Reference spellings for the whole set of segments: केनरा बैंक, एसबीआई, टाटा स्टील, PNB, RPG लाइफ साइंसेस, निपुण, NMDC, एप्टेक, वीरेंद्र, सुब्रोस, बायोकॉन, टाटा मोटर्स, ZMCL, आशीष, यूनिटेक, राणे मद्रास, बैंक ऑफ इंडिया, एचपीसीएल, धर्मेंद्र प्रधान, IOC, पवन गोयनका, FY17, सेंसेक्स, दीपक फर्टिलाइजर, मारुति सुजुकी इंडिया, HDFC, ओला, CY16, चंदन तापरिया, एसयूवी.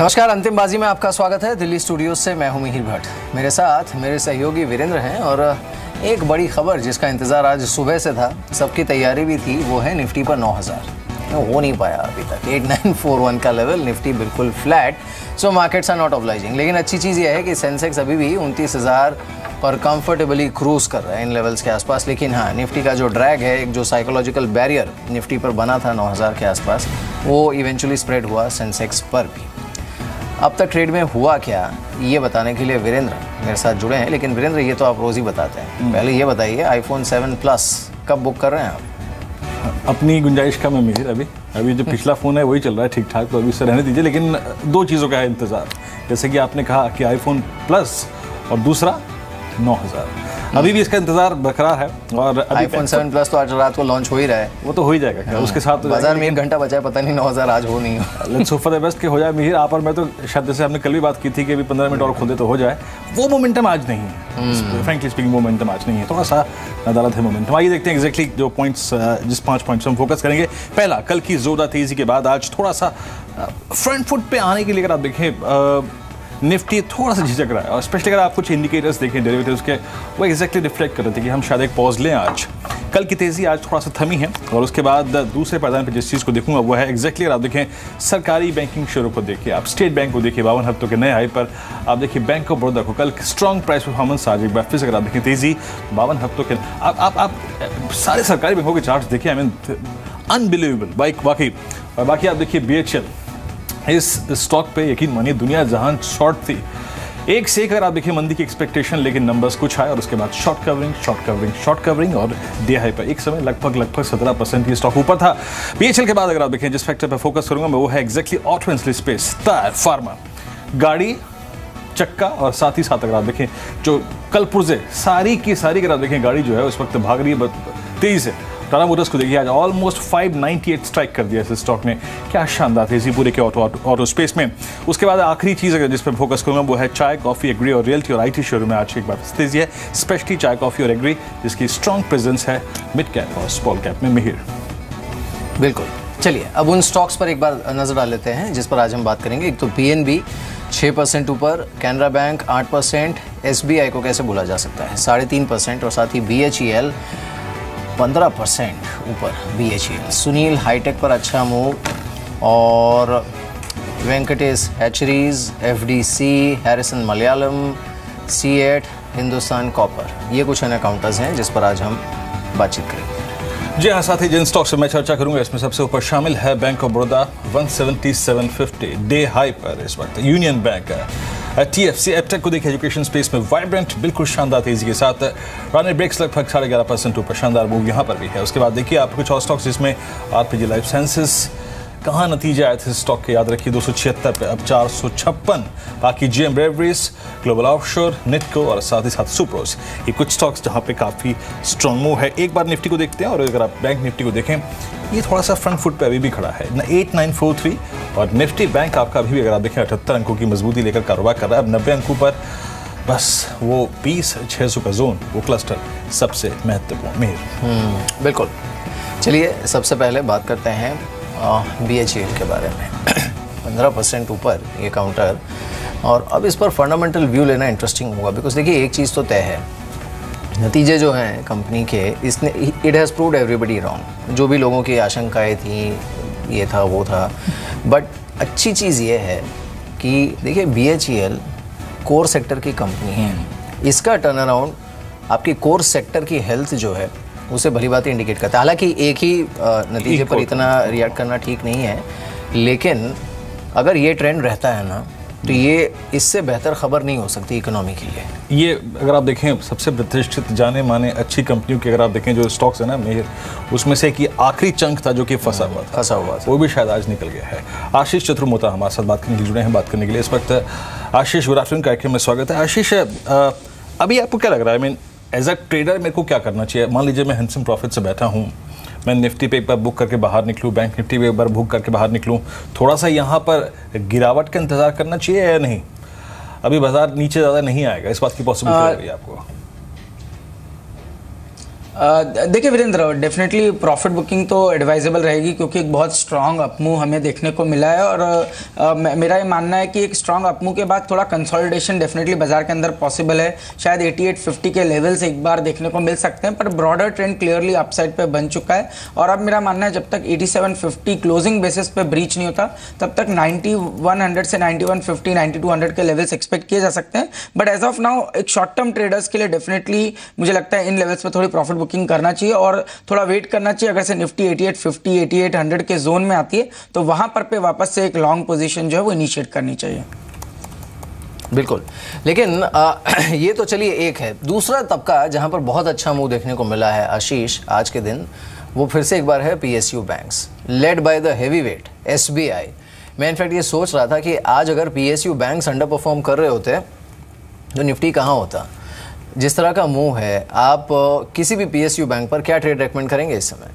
नमस्कार, अंतिमबाजी में आपका स्वागत है। दिल्ली स्टूडियो से मैं हूं मिहिर भट्ट, मेरे साथ मेरे सहयोगी वीरेंद्र हैं। और एक बड़ी खबर जिसका इंतजार आज सुबह से था, सबकी तैयारी भी थी, वो है निफ्टी पर 9000 हो नहीं पाया अभी तक। 8941 का लेवल, निफ्टी बिल्कुल flat. So markets are not obliging, लेकिन अच्छी चीज़ यह है कि सेंसेक्स अभी भी 29,000 पर कंफर्टेबली क्रूज कर रहा है इन लेवल्स के आसपास। लेकिन हाँ, निफ्टी का जो ड्रैग है, एक जो साइकोलॉजिकल बैरियर निफ्टी पर बना था 9000 के आसपास, वो इवेंचुअली स्प्रेड हुआ सेंसेक्स पर भी। अब तक ट्रेड में हुआ क्या, ये बताने के लिए वीरेंद्र मेरे साथ जुड़े हैं। लेकिन वीरेंद्र, ये तो आप रोज़ ही बताते हैं, पहले ये बताइए आईफोन 7 प्लस कब बुक कर रहे हैं आप? अपनी गुंजाइश का मैं मिहिर, अभी जो पिछला फ़ोन है वही चल रहा है ठीक ठाक, तो अभी उससे रहने दीजिए। लेकिन दो चीज़ों का है इंतज़ार, जैसे कि आपने कहा कि आईफोन प्लस और दूसरा 9000, अभी भी इसका इंतजार बरकरार है। और आईफोन 7 प्लस तो आज रात को लॉन्च हो ही रहा है, वो तो हो ही जाएगा। हाँ, उसके साथ बाजार में 1 घंटा बचा है, पता नहीं 9000 आज हो नहीं हो। Let's hope for the best के हो जाए मिहिर। आप और मैं तो शायद, जैसे हमने कल भी बात की थी कि अभी 15 मिनट और खुदे तो हो जाए, वो मोमेंटम आज नहीं है। फ्रेंकली स्पीकिंग मोमेंटम आज नहीं है, थोड़ा सा अदालत है मोमेंटम। आइए देखते हैं एक्जैक्टली जो पॉइंट्स, जिस 5 पॉइंट्स हम फोकस करेंगे। पहला, कल की जोरदार तेजी के बाद आज थोड़ा सा फ्रंट फुट पे आने के लिए अगर आप देखें, निफ्टी थोड़ा सा झिझक रहा है। और स्पेशली अगर आप कुछ इंडिकेटर्स देखें डेरिवेटिव्स के, वो एक्जैक्टली रिफ्लेक्ट कर रहे थे कि हम शायद एक पॉज लें। आज कल की तेज़ी आज थोड़ा सा थमी है। और उसके बाद दूसरे पैदान पर जिस चीज़ को देखूंगा वो है एक्जैक्टली, अगर आप देखें सरकारी बैंकिंग शेयरों को देखिए, आप स्टेट बैंक को देखिए 52 हफ्तों के नए हाई पर, आप देखिए बैंक ऑफ बड़ौदा को कल स्ट्रॉन्ग प्राइस परफॉर्मेंस। आज एक बार फिर अगर आप देखें तेज़ी 52 हफ्तों के, आप सारे सरकारी बैंकों के चार्ट देखिए, आई मीन अनबिलीवेबल बाइक वाकई। और बाकी आप देखिए BHL, इस स्टॉक पे यकीन मानिए दुनिया जहां शॉर्ट थी, एक से एक अगर आप देखिए मंदी की एक्सपेक्टेशन, लेकिन नंबर्स कुछ आए और उसके बाद शॉर्ट कवरिंग और डे हाई पर एक समय लगभग 17% ये स्टॉक ऊपर था। BHL के बाद अगर आप देखें जिस फैक्टर पर फोकस करूंगा मैं, वो है exactly auto and space, tyre, pharma, गाड़ी, चक्का। और साथ ही साथ अगर आप देखें जो कल पुर्जे सारी की सारी अगर आप देखें गाड़ी जो है उस वक्त भाग रही है तेजी से। टाटा मोटर्स को देखिए आज ऑलमोस्ट 598 स्ट्राइक कर दिया इस स्टॉक ने, क्या शानदार तेजी पूरे के ऑटो स्पेस में। उसके बाद आखिरी चीज़ अगर जिस पर फोकस करूँगा वो है चाय, कॉफ़ी, एग्री और रियल्टी और IT शेयरों में आज एक बार तेजी है, स्पेशली चाय, कॉफ़ी और एग्री, जिसकी स्ट्रॉन्ग प्रेजेंस है मिड कैप और स्मॉल कैप में। मिहिर, बिल्कुल। चलिए अब उन स्टॉक्स पर एक बार नजर डाल लेते हैं जिस पर आज हम बात करेंगे। एक तो PNB 6% ऊपर, कैनरा बैंक 8%, SBI को कैसे भूला जा सकता है 3.5%, और साथ ही BHEL 15% ऊपर। BHEL, सुनील हाईटेक पर अच्छा मूव, और Venkatesh hatcheries, FDC, Harrison Malayalam, C8, Hindustan copper, ये कुछ अन्य काउंटर्स हैं जिस पर आज हम बातचीत करेंगे। जी हाँ, साथ ही जिन स्टॉक से मैं चर्चा करूंगा इसमें सबसे ऊपर शामिल है bank of Baroda 177.50 day high पर इस वक्त, यूनियन बैंक, TFC, एप्टेक को देखिए एजुकेशन स्पेस में वाइब्रेंट, बिल्कुल शानदार तेजी के साथ, रानी ब्रेक्स लगभग 11.5% ऊपर, शानदार मूव यहाँ पर भी है। उसके बाद देखिए आप कुछ और स्टॉक्स जिसमें RPG लाइफ साइंसेस, कहाँ नतीजे आए थे स्टॉक के, याद रखिए 276 पे, अब 456। बाकी GM ब्रेवरीज, ग्लोबल ऑफशोर, नेटको और साथ ही साथ सुब्रोस, ये कुछ स्टॉक्स जहाँ पे काफ़ी स्ट्रॉन्ग मूव है। एक बार निफ्टी को देखते हैं, और अगर आप बैंक निफ्टी को देखें ये थोड़ा सा फ्रंट फुट पे अभी भी खड़ा है 8943, और निफ्टी बैंक आपका अभी भी अगर आप देखें 78 अंकों की मजबूती लेकर कारोबार कर रहा है। अब 90 अंकों पर बस वो 20,600 का जोन, वो क्लस्टर सबसे महत्वपूर्ण। मेहर, बिल्कुल। चलिए सबसे पहले बात करते हैं BHEL के बारे में। 15% ऊपर ये काउंटर, और अब इस पर फंडामेंटल व्यू लेना इंटरेस्टिंग होगा, बिकॉज देखिए एक चीज़ तो तय है, नतीजे जो हैं कंपनी के, इसने it has proved everybody wrong. जो भी लोगों की आशंकाएं थी, ये था वो था, बट अच्छी चीज़ ये है कि देखिए BHEL कोर सेक्टर की कंपनी है, इसका टर्न अराउंड आपकी कोर सेक्टर की हेल्थ जो है उसे भली बात इंडिकेट करता है। हालांकि एक ही नतीजे पर इतना रिएक्ट करना ठीक नहीं है, लेकिन अगर ये ट्रेंड रहता है ना, तो ये इससे बेहतर खबर नहीं हो सकती इकोनॉमी के लिए। ये अगर आप देखें सबसे प्रतिष्ठित जाने माने अच्छी कंपनियों के अगर आप देखें जो स्टॉक्स है ना मेहर, उसमें से कि आखिरी चंक था जो कि फंसा हुआ था वो भी शायद आज निकल गया है। आशीष चतुर्मोता हमारे साथ जुड़े हैं बात करने के लिए इस वक्त। आशीष, गुड आफ्टरनून कार्यक्रम में स्वागत है। आशीष, अभी आपको क्या लग रहा है, एज अ ट्रेडर मेरे को क्या करना चाहिए? मान लीजिए मैं हैंडसम प्रॉफिट से बैठा हूँ, मैं निफ्टी पे एक बार बुक करके बाहर निकलूँ, बैंक निफ्टी पे एक बार बुक करके बाहर निकलूँ, थोड़ा सा यहाँ पर गिरावट का इंतजार करना चाहिए या नहीं? अभी बाजार नीचे ज़्यादा नहीं आएगा, इस बात की पॉसिबिलिटी है आपको? देखिए वीरेंद्र, डेफिनेटली प्रॉफिट बुकिंग तो एडवाइजेबल रहेगी क्योंकि एक बहुत स्ट्रॉन्ग अपमूव हमें देखने को मिला है और मेरा ये मानना है कि एक स्ट्रॉन्ग अपमूव के बाद थोड़ा कंसोलिडेशन डेफिनेटली बाजार के अंदर पॉसिबल है। शायद 8850 के लेवल्स एक बार देखने को मिल सकते हैं, पर ब्रॉडर ट्रेंड क्लियरली अपसाइड पर बन चुका है और अब मेरा मानना है जब तक 8750 क्लोजिंग बेसिस पर ब्रीच नहीं होता तब तक 9100 से 9150 9200 के लेवल्स एक्सपेक्ट किए जा सकते हैं। बट एज ऑफ नाउ एक शॉर्ट टर्म ट्रेडर्स के लिए डेफिनेटली मुझे लगता है इन लेवल्स पर थोड़ी प्रॉफिट बुकिंग करना चाहिए और थोड़ा वेट करना चाहिए। अगर से निफ्टी 8850 8800 के जोन में आती है तो वहां पर पे वापस से एक लॉन्ग पोजीशन जो है वो इनिशिएट करनी चाहिए। बिल्कुल, लेकिन ये तो चलिए एक है। दूसरा तबका जहां पर बहुत अच्छा मूव देखने को मिला है आशीष आज के दिन, वो फिर से एक बार है PSU banks led by the heavy weight एसबीआई। मैं इनफैक्ट ये सोच रहा था कि आज अगर पीएसयू बैंक्स अंडर परफॉर्म कर रहे होते तो निफ्टी कहाँ होता। जिस तरह का मूव है, आप किसी भी पीएसयू बैंक पर क्या ट्रेड रेकमेंड करेंगे इस समय?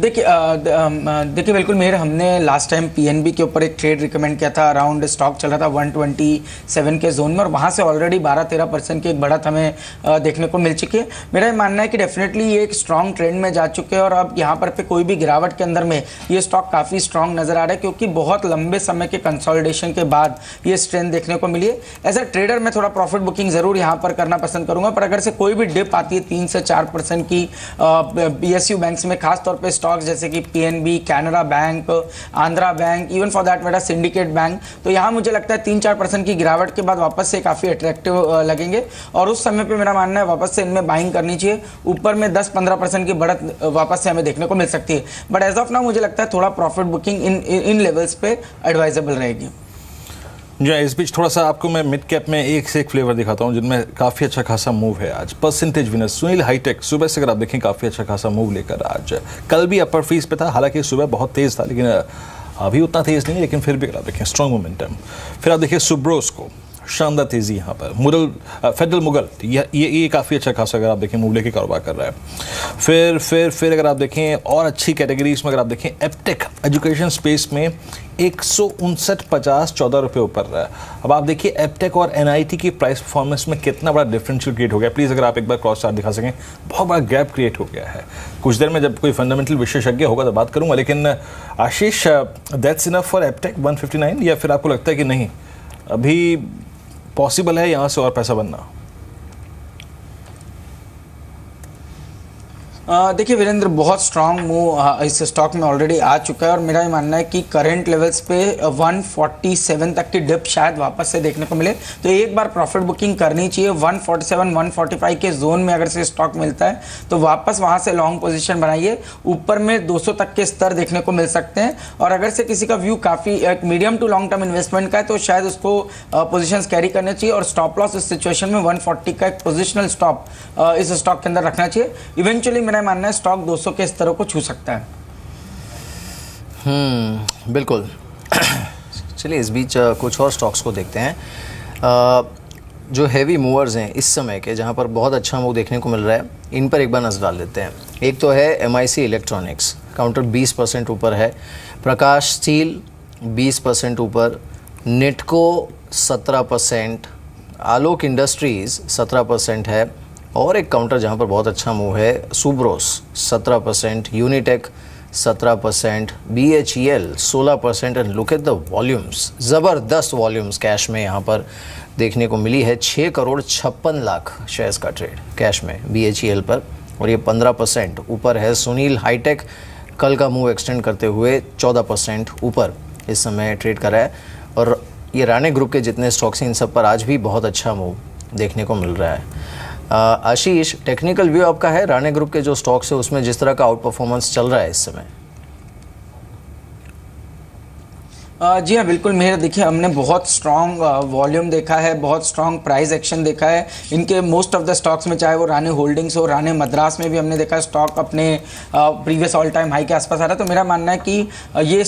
देखिए बिल्कुल मेरे, हमने लास्ट टाइम पीएनबी के ऊपर एक ट्रेड रिकमेंड किया था। अराउंड स्टॉक चल रहा था 127 के जोन में और वहाँ से ऑलरेडी 12-13% की एक बढ़त हमें देखने को मिल चुकी है। मेरा ये मानना है कि डेफिनेटली ये एक स्ट्रॉन्ग ट्रेंड में जा चुके हैं और अब यहाँ पर कोई भी गिरावट के अंदर में ये स्टॉक काफ़ी स्ट्रॉन्ग नज़र आ रहा है क्योंकि बहुत लंबे समय के कंसॉलिडेशन के बाद ये स्ट्रेंथ देखने को मिली है। एज अ ट्रेडर मैं थोड़ा प्रॉफिट बुकिंग ज़रूर यहाँ पर करना पसंद करूँगा, पर अगर से कोई भी डिप आती है 3 से 4% की पीएसयू बैंक्स में, खासतौर पे स्टॉक्स जैसे कि PNB, Canara bank, Andhra bank, even for that मेरा सिंडिकेट बैंक, तो यहाँ मुझे लगता है 3-4% की गिरावट के बाद वापस से काफ़ी अट्रैक्टिव लगेंगे और उस समय पे मेरा मानना है वापस से इनमें बाइंग करनी चाहिए। ऊपर में 10-15% की बढ़त वापस से हमें देखने को मिल सकती है, बट एज ऑफ नाउ मुझे लगता है थोड़ा प्रॉफिट बुकिंग इन लेवल्स पे एडवाइजेबल रहेगी। जी, इस बीच थोड़ा सा आपको मैं मिड कैप में एक से एक फ्लेवर दिखाता हूँ जिनमें काफ़ी अच्छा खासा मूव है आज। परसेंटेज विनर सुनील हाईटेक सुबह से अगर आप देखें काफ़ी अच्छा खासा मूव लेकर आज, कल भी अपर फीस पे था, हालांकि सुबह बहुत तेज़ था लेकिन अभी उतना तेज़ नहीं है, लेकिन फिर भी अगर आप देखें स्ट्रॉन्ग मोमेंटम। फिर आप देखिए सुब्रोस को शानदार तेज़ी यहाँ पर, फेडरल मुगल ये काफ़ी अच्छा खासा अगर आप देखें मूव लेके कारोबार कर रहा है। फिर अगर आप देखें और अच्छी कैटेगरीज में, अगर आप देखें एप्टेक एजुकेशन स्पेस में 159.50 14 रुपये ऊपर रहा है। अब आप देखिए एप्टेक और एनआईटी की प्राइस परफॉर्मेंस में कितना बड़ा डिफरेंशियल क्रिएट हो गया। प्लीज़ अगर आप एक बार क्रॉस चार्ट दिखा सकें, बहुत बड़ा गैप क्रिएट हो गया है। कुछ देर में जब कोई फंडामेंटल विशेषज्ञ होगा तो बात करूँगा, लेकिन आशीष that's enough for एप्टेक 159, या फिर आपको लगता है कि नहीं अभी पॉसिबल है यहाँ से और पैसा बनना? देखिए वीरेंद्र, बहुत स्ट्रॉन्ग मूव इस स्टॉक में ऑलरेडी आ चुका है और मेरा ये मानना है कि करंट लेवल्स पे 147 तक की डिप शायद वापस से देखने को मिले तो एक बार प्रॉफिट बुकिंग करनी चाहिए। 147 145 के जोन में अगर से स्टॉक मिलता है तो वापस वहाँ से लॉन्ग पोजीशन बनाइए। ऊपर में 200 तक के स्तर देखने को मिल सकते हैं और अगर से किसी का व्यू काफ़ी एक medium to long term investment का है तो शायद उसको पोजिशन कैरी करना चाहिए और स्टॉप लॉस इस सिचुएशन में 140 का एक पोजिशनल स्टॉप इस स्टॉक के अंदर रखना चाहिए। इवेंचुअली मानना है स्टॉक 200 के स्तरों को छू सकता है। बिल्कुल। चलिए इस बीच कुछ और स्टॉक्स को देखते हैं जो हैवी मूवर्स हैं इस समय के, जहां पर बहुत अच्छा मूव देखने को मिल रहा है। इन पर एक बार नजर डाल लेते हैं। एक तो है एमआईसी इलेक्ट्रॉनिक्स, काउंटर 20% ऊपर है। प्रकाश स्टील 20% ऊपर, नेटको 17%, आलोक इंडस्ट्रीज 17% है और एक काउंटर जहां पर बहुत अच्छा मूव है सुब्रोस 17%, यूनिटेक 17%, BHEL 16% and look at the volumes, ज़बरदस्त वॉल्यूम्स कैश में यहाँ पर देखने को मिली है। 6,56,00,000 शेयर्स का ट्रेड कैश में बीएचईएल पर और ये 15% ऊपर है। सुनील हाईटेक कल का मूव एक्सटेंड करते हुए 14% ऊपर इस समय ट्रेड करा है और ये राणे ग्रुप के जितने स्टॉक्स हैं इन सब पर आज भी बहुत अच्छा मूव देखने को मिल रहा है। आशीष, टेक्निकल व्यू आपका है राणे ग्रुप के जो स्टॉक्स है उसमें जिस तरह का आउट परफॉर्मेंस चल रहा है इस समय? जी हाँ बिल्कुल मेहर, देखिए हमने बहुत स्ट्रॉन्ग वॉल्यूम देखा है, बहुत स्ट्रॉन्ग प्राइस एक्शन देखा है इनके मोस्ट ऑफ द स्टॉक्स में, चाहे वो राणे होल्डिंग्स हो, राणे मद्रास में भी हमने देखा स्टॉक अपने प्रीवियस ऑल टाइम हाई के आसपास आ रहा है। तो मेरा मानना है कि ये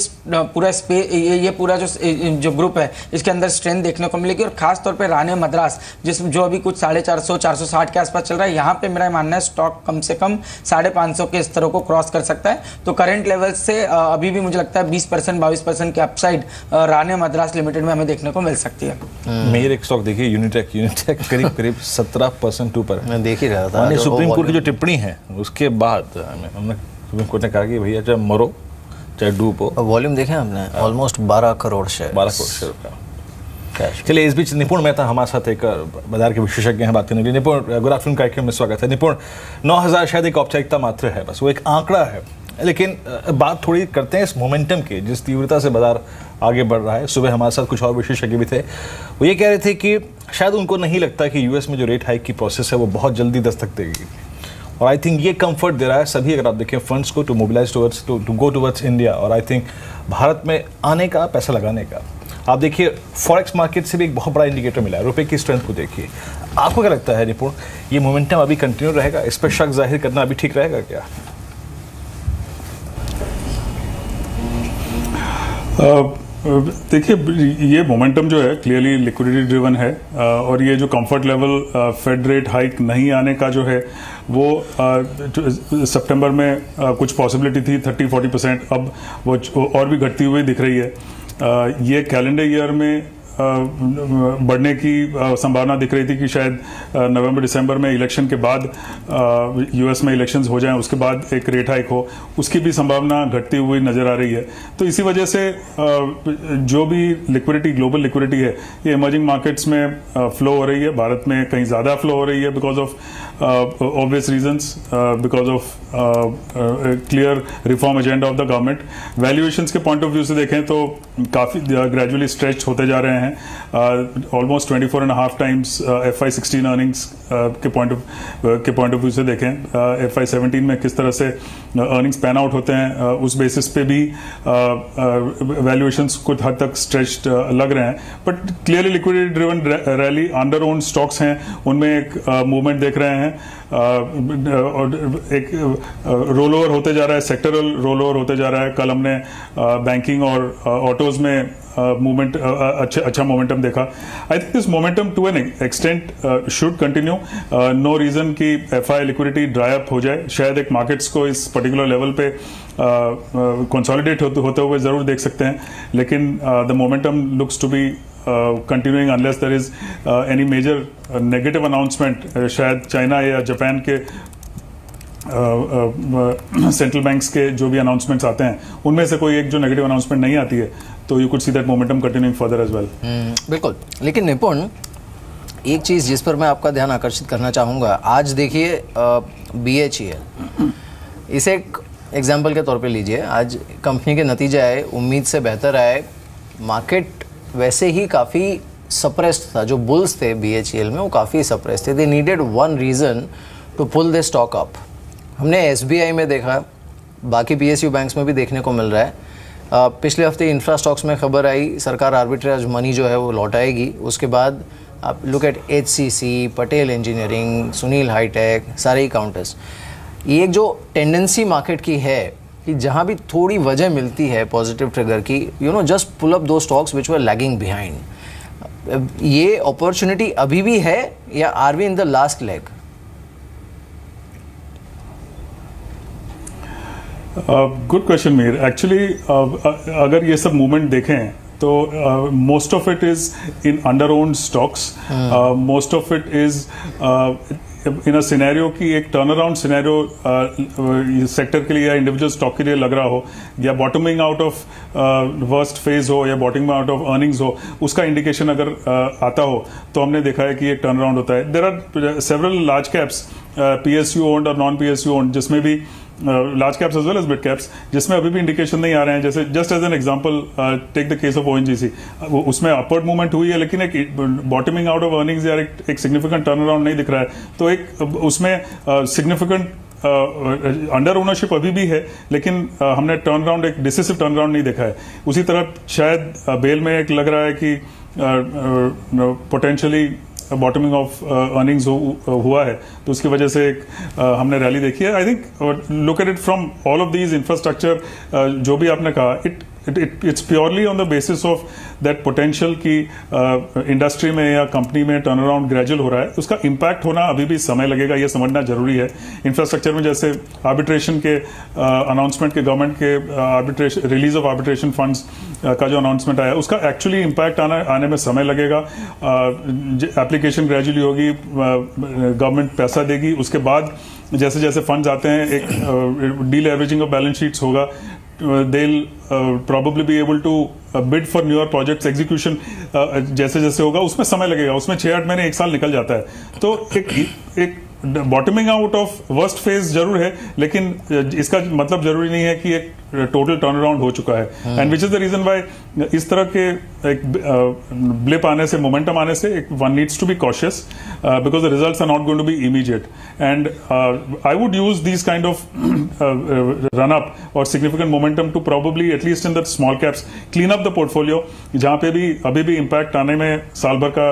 पूरा स्पेस, ये पूरा जो ग्रुप है इसके अंदर स्ट्रेंथ देखने को मिलेगी और खासतौर पर राणे मद्रास जो अभी कुछ 450 के आसपास चल रहा है, यहाँ पर मेरा मानना है स्टॉक कम से कम 550 के स्तरों को क्रॉस कर सकता है। तो करेंट लेवल से अभी भी मुझे लगता है 20% 22% के अपसाइड राणे मद्रास लिमिटेड में हमें देखने को मिल सकती है। मेरे एक स्टॉक देखिए यूनिटेक करीब करीब 17% ऊपर मैं देख ही रहा था। सुप्रीम कोर्ट की जो टिप्पणी है उसके बाद हमने सुप्रीम कोर्ट ने कहा कि भैया चाहे मरो चाहे डूबो। वॉल्यूम देखें हमने ऑलमोस्ट 12 करोड़ शेयर का। चलिए इस बीच निपुण मेहता हमारे साथ एक बाजार के विशेषज्ञ हैं बात करने के लिए। निपुण गुड आफ्टरनून कार्यक्रम में स्वागत है। निपुण 9000 शायद एक औपचारिकता मात्र है, बस वो एक आंकड़ा है, लेकिन बात थोड़ी करते हैं इस मोमेंटम के जिस तीव्रता से बाजार आगे बढ़ रहा है। सुबह हमारे साथ कुछ और विशेषज्ञ भी थे, वो ये कह रहे थे कि शायद उनको नहीं लगता कि यूएस में जो रेट हाइक की प्रोसेस है वो बहुत जल्दी दस्तक देगी, और आई थिंक ये कंफर्ट दे रहा है सभी अगर आप देखें फंड्स को to mobilise towards to go towards India और आई थिंक भारत में आने का, पैसा लगाने का। आप देखिए फॉरेक्स मार्केट से भी एक बहुत बड़ा इंडिकेटर मिला है, रुपए की स्ट्रेंथ को देखिए। आपको क्या लगता है निपुण, ये मोमेंटम अभी कंटिन्यू रहेगा? इस पर शक जाहिर करना अभी ठीक रहेगा क्या? देखिए ये मोमेंटम जो है क्लियरली लिक्विडिटी ड्रिवन है, और ये जो comfort level fade rate hike नहीं आने का जो है वो सितंबर में कुछ पॉसिबिलिटी थी 30-40%, अब वो और भी घटती हुई दिख रही है। ये कैलेंडर ईयर में बढ़ने की संभावना दिख रही थी कि शायद नवंबर दिसंबर में इलेक्शन के बाद यूएस में इलेक्शंस हो जाएं, उसके बाद एक रेट हाइक हो, उसकी भी संभावना घटती हुई नज़र आ रही है। तो इसी वजह से जो भी लिक्विडिटी, ग्लोबल लिक्विडिटी है, ये इमर्जिंग मार्केट्स में फ्लो हो रही है, भारत में कहीं ज़्यादा फ्लो हो रही है because of obvious reasons, because of clear reform agenda of the government. Valuations के पॉइंट ऑफ व्यू से देखें तो काफ़ी ग्रेजुअली स्ट्रेच होते जा रहे हैं, ऑलमोस्ट 24.5 टाइम्स FY16 अर्निंग्स के पॉइंट ऑफ व्यू से देखें। FY17 में किस तरह से अर्निंग्स पैन आउट होते हैं, उस बेसिस पे भी वैल्यूएशंस कुछ हद तक स्ट्रेच्ड लग रहे हैं, but clearly liquidity driven rally. Under own stocks हैं उनमें एक मूवमेंट देख रहे हैं, और एक रोल ओवर होते जा रहा है, सेक्टरल रोल ओवर होते जा रहा है। कल हमने बैंकिंग और ऑटोज में मूवमेंट, अच्छा मोमेंटम देखा। I think this momentum to an extent should continue, no reason कि एफआई लिक्विडिटी ड्राई अप हो जाए। शायद एक मार्केट्स को इस पर्टिकुलर लेवल पे कंसोलिडेट होते हुए ज़रूर देख सकते हैं, लेकिन the momentum looks to be continuing unless there is any major negative announcement, शायद चाइना या जापान के सेंट्रल बैंक्स के जो भी अनाउंसमेंट्स आते हैं उनमें से कोई एक जो नेगेटिव अनाउंसमेंट नहीं आती है, तो you could see that momentum continuing further as well. बिल्कुल, लेकिन निपुण एक चीज़ जिस पर मैं आपका ध्यान आकर्षित करना चाहूँगा, आज देखिए BHEL, इसे एक एग्जाम्पल के तौर पर लीजिए। आज कंपनी के नतीजे आए, उम्मीद से बेहतर आए, मार्केट वैसे ही काफ़ी सप्रेस्ड था, जो बुल्स थे BHEL में वो काफ़ी सप्रेस्ड थे। They needed one reason to pull the stock up. हमने SBI में देखा, बाकी PSU बैंक्स में भी देखने को मिल रहा है। पिछले हफ्ते इंफ्रा स्टॉक्स में खबर आई सरकार आर्बिट्रेज मनी जो है वो लौटाएगी। उसके बाद आप look at HCC, Patel engineering, Sunil hitech, सारे ही काउंटर्स। ये एक जो टेंडेंसी मार्केट की है कि जहाँ भी थोड़ी वजह मिलती है पॉजिटिव ट्रिगर की, you know just pull up दो stocks which were lagging behind. ये अपॉर्चुनिटी अभी भी है या are we in the last leg? Good question Mihir. Actually अगर ये सब मूवमेंट देखें तो most of it is in under owned stocks, most of it is in a scenario की एक टर्न अराउंड सिनेरियो सेक्टर के लिए या इंडिविजुअल स्टॉक के लिए लग रहा हो, या bottoming out of worst phase हो, या बॉटमिंग आउट ऑफ अर्निंग्स हो, उसका इंडिकेशन अगर आता हो तो हमने देखा है कि एक टर्न अराउंड होता है। There are several large caps, PSU owned और नॉन PSU ओन्ड, जिसमें भी large caps as well as mid caps, जिसमें अभी भी इंडिकेशन नहीं आ रहे हैं। जैसे just as an example take the case of ONGC, उसमें अपवर्ड मूवमेंट हुई है लेकिन एक बॉटमिंग आउट ऑफ अर्निंग्स यार एक सिग्निफिकेंट टर्न अराउंड नहीं दिख रहा है। तो एक उसमें सिग्निफिकेंट अंडर ओनरशिप अभी भी है, लेकिन हमने टर्न अराउंड, एक डिसिसिव टर्न अराउंड नहीं देखा है। उसी तरह शायद बेल में एक लग रहा है कि पोटेंशियली बॉटमिंग ऑफ अर्निंग्स हुआ है, तो उसकी वजह से एक हमने रैली देखी है। I think look at it from all of these infrastructure, जो भी आपने कहा, it It's purely on the basis of that potential की इंडस्ट्री में या कंपनी में टर्नअराउंड ग्रेजुअल हो रहा है, उसका इम्पैक्ट होना अभी भी समय लगेगा, ये समझना जरूरी है. इंफ्रास्ट्रक्चर में जैसे आर्बिट्रेशन के अनाउंसमेंट के गवर्नमेंट के arbitration release of arbitration funds का जो अनाउंसमेंट आया उसका एक्चुअली इम्पैक्ट आने में समय लगेगा. एप्लीकेशन ग्रेजुअली होगी, गवर्नमेंट पैसा देगी, उसके बाद जैसे जैसे फंड्स आते हैं एक डीलेवरेजिंग ऑफ बैलेंस शीट्स होगा. They'll probably be able to bid for newer projects. Execution जैसे जैसे होगा उसमें समय लगेगा, उसमें 6-8 महीने 1 साल निकल जाता है. तो एक bottoming out of worst phase जरूर है, लेकिन इसका मतलब जरूरी नहीं है कि एक टोटल टर्न अराउंड हो चुका है. And which is the reason why इस तरह के एक ब्लिप आने से, मोमेंटम आने से one needs to be cautious because the results are not going to be immediate. And I would use this kind of run up और significant momentum to probably at least in the small caps clean up the portfolio, जहां पे भी अभी भी impact आने में साल भर का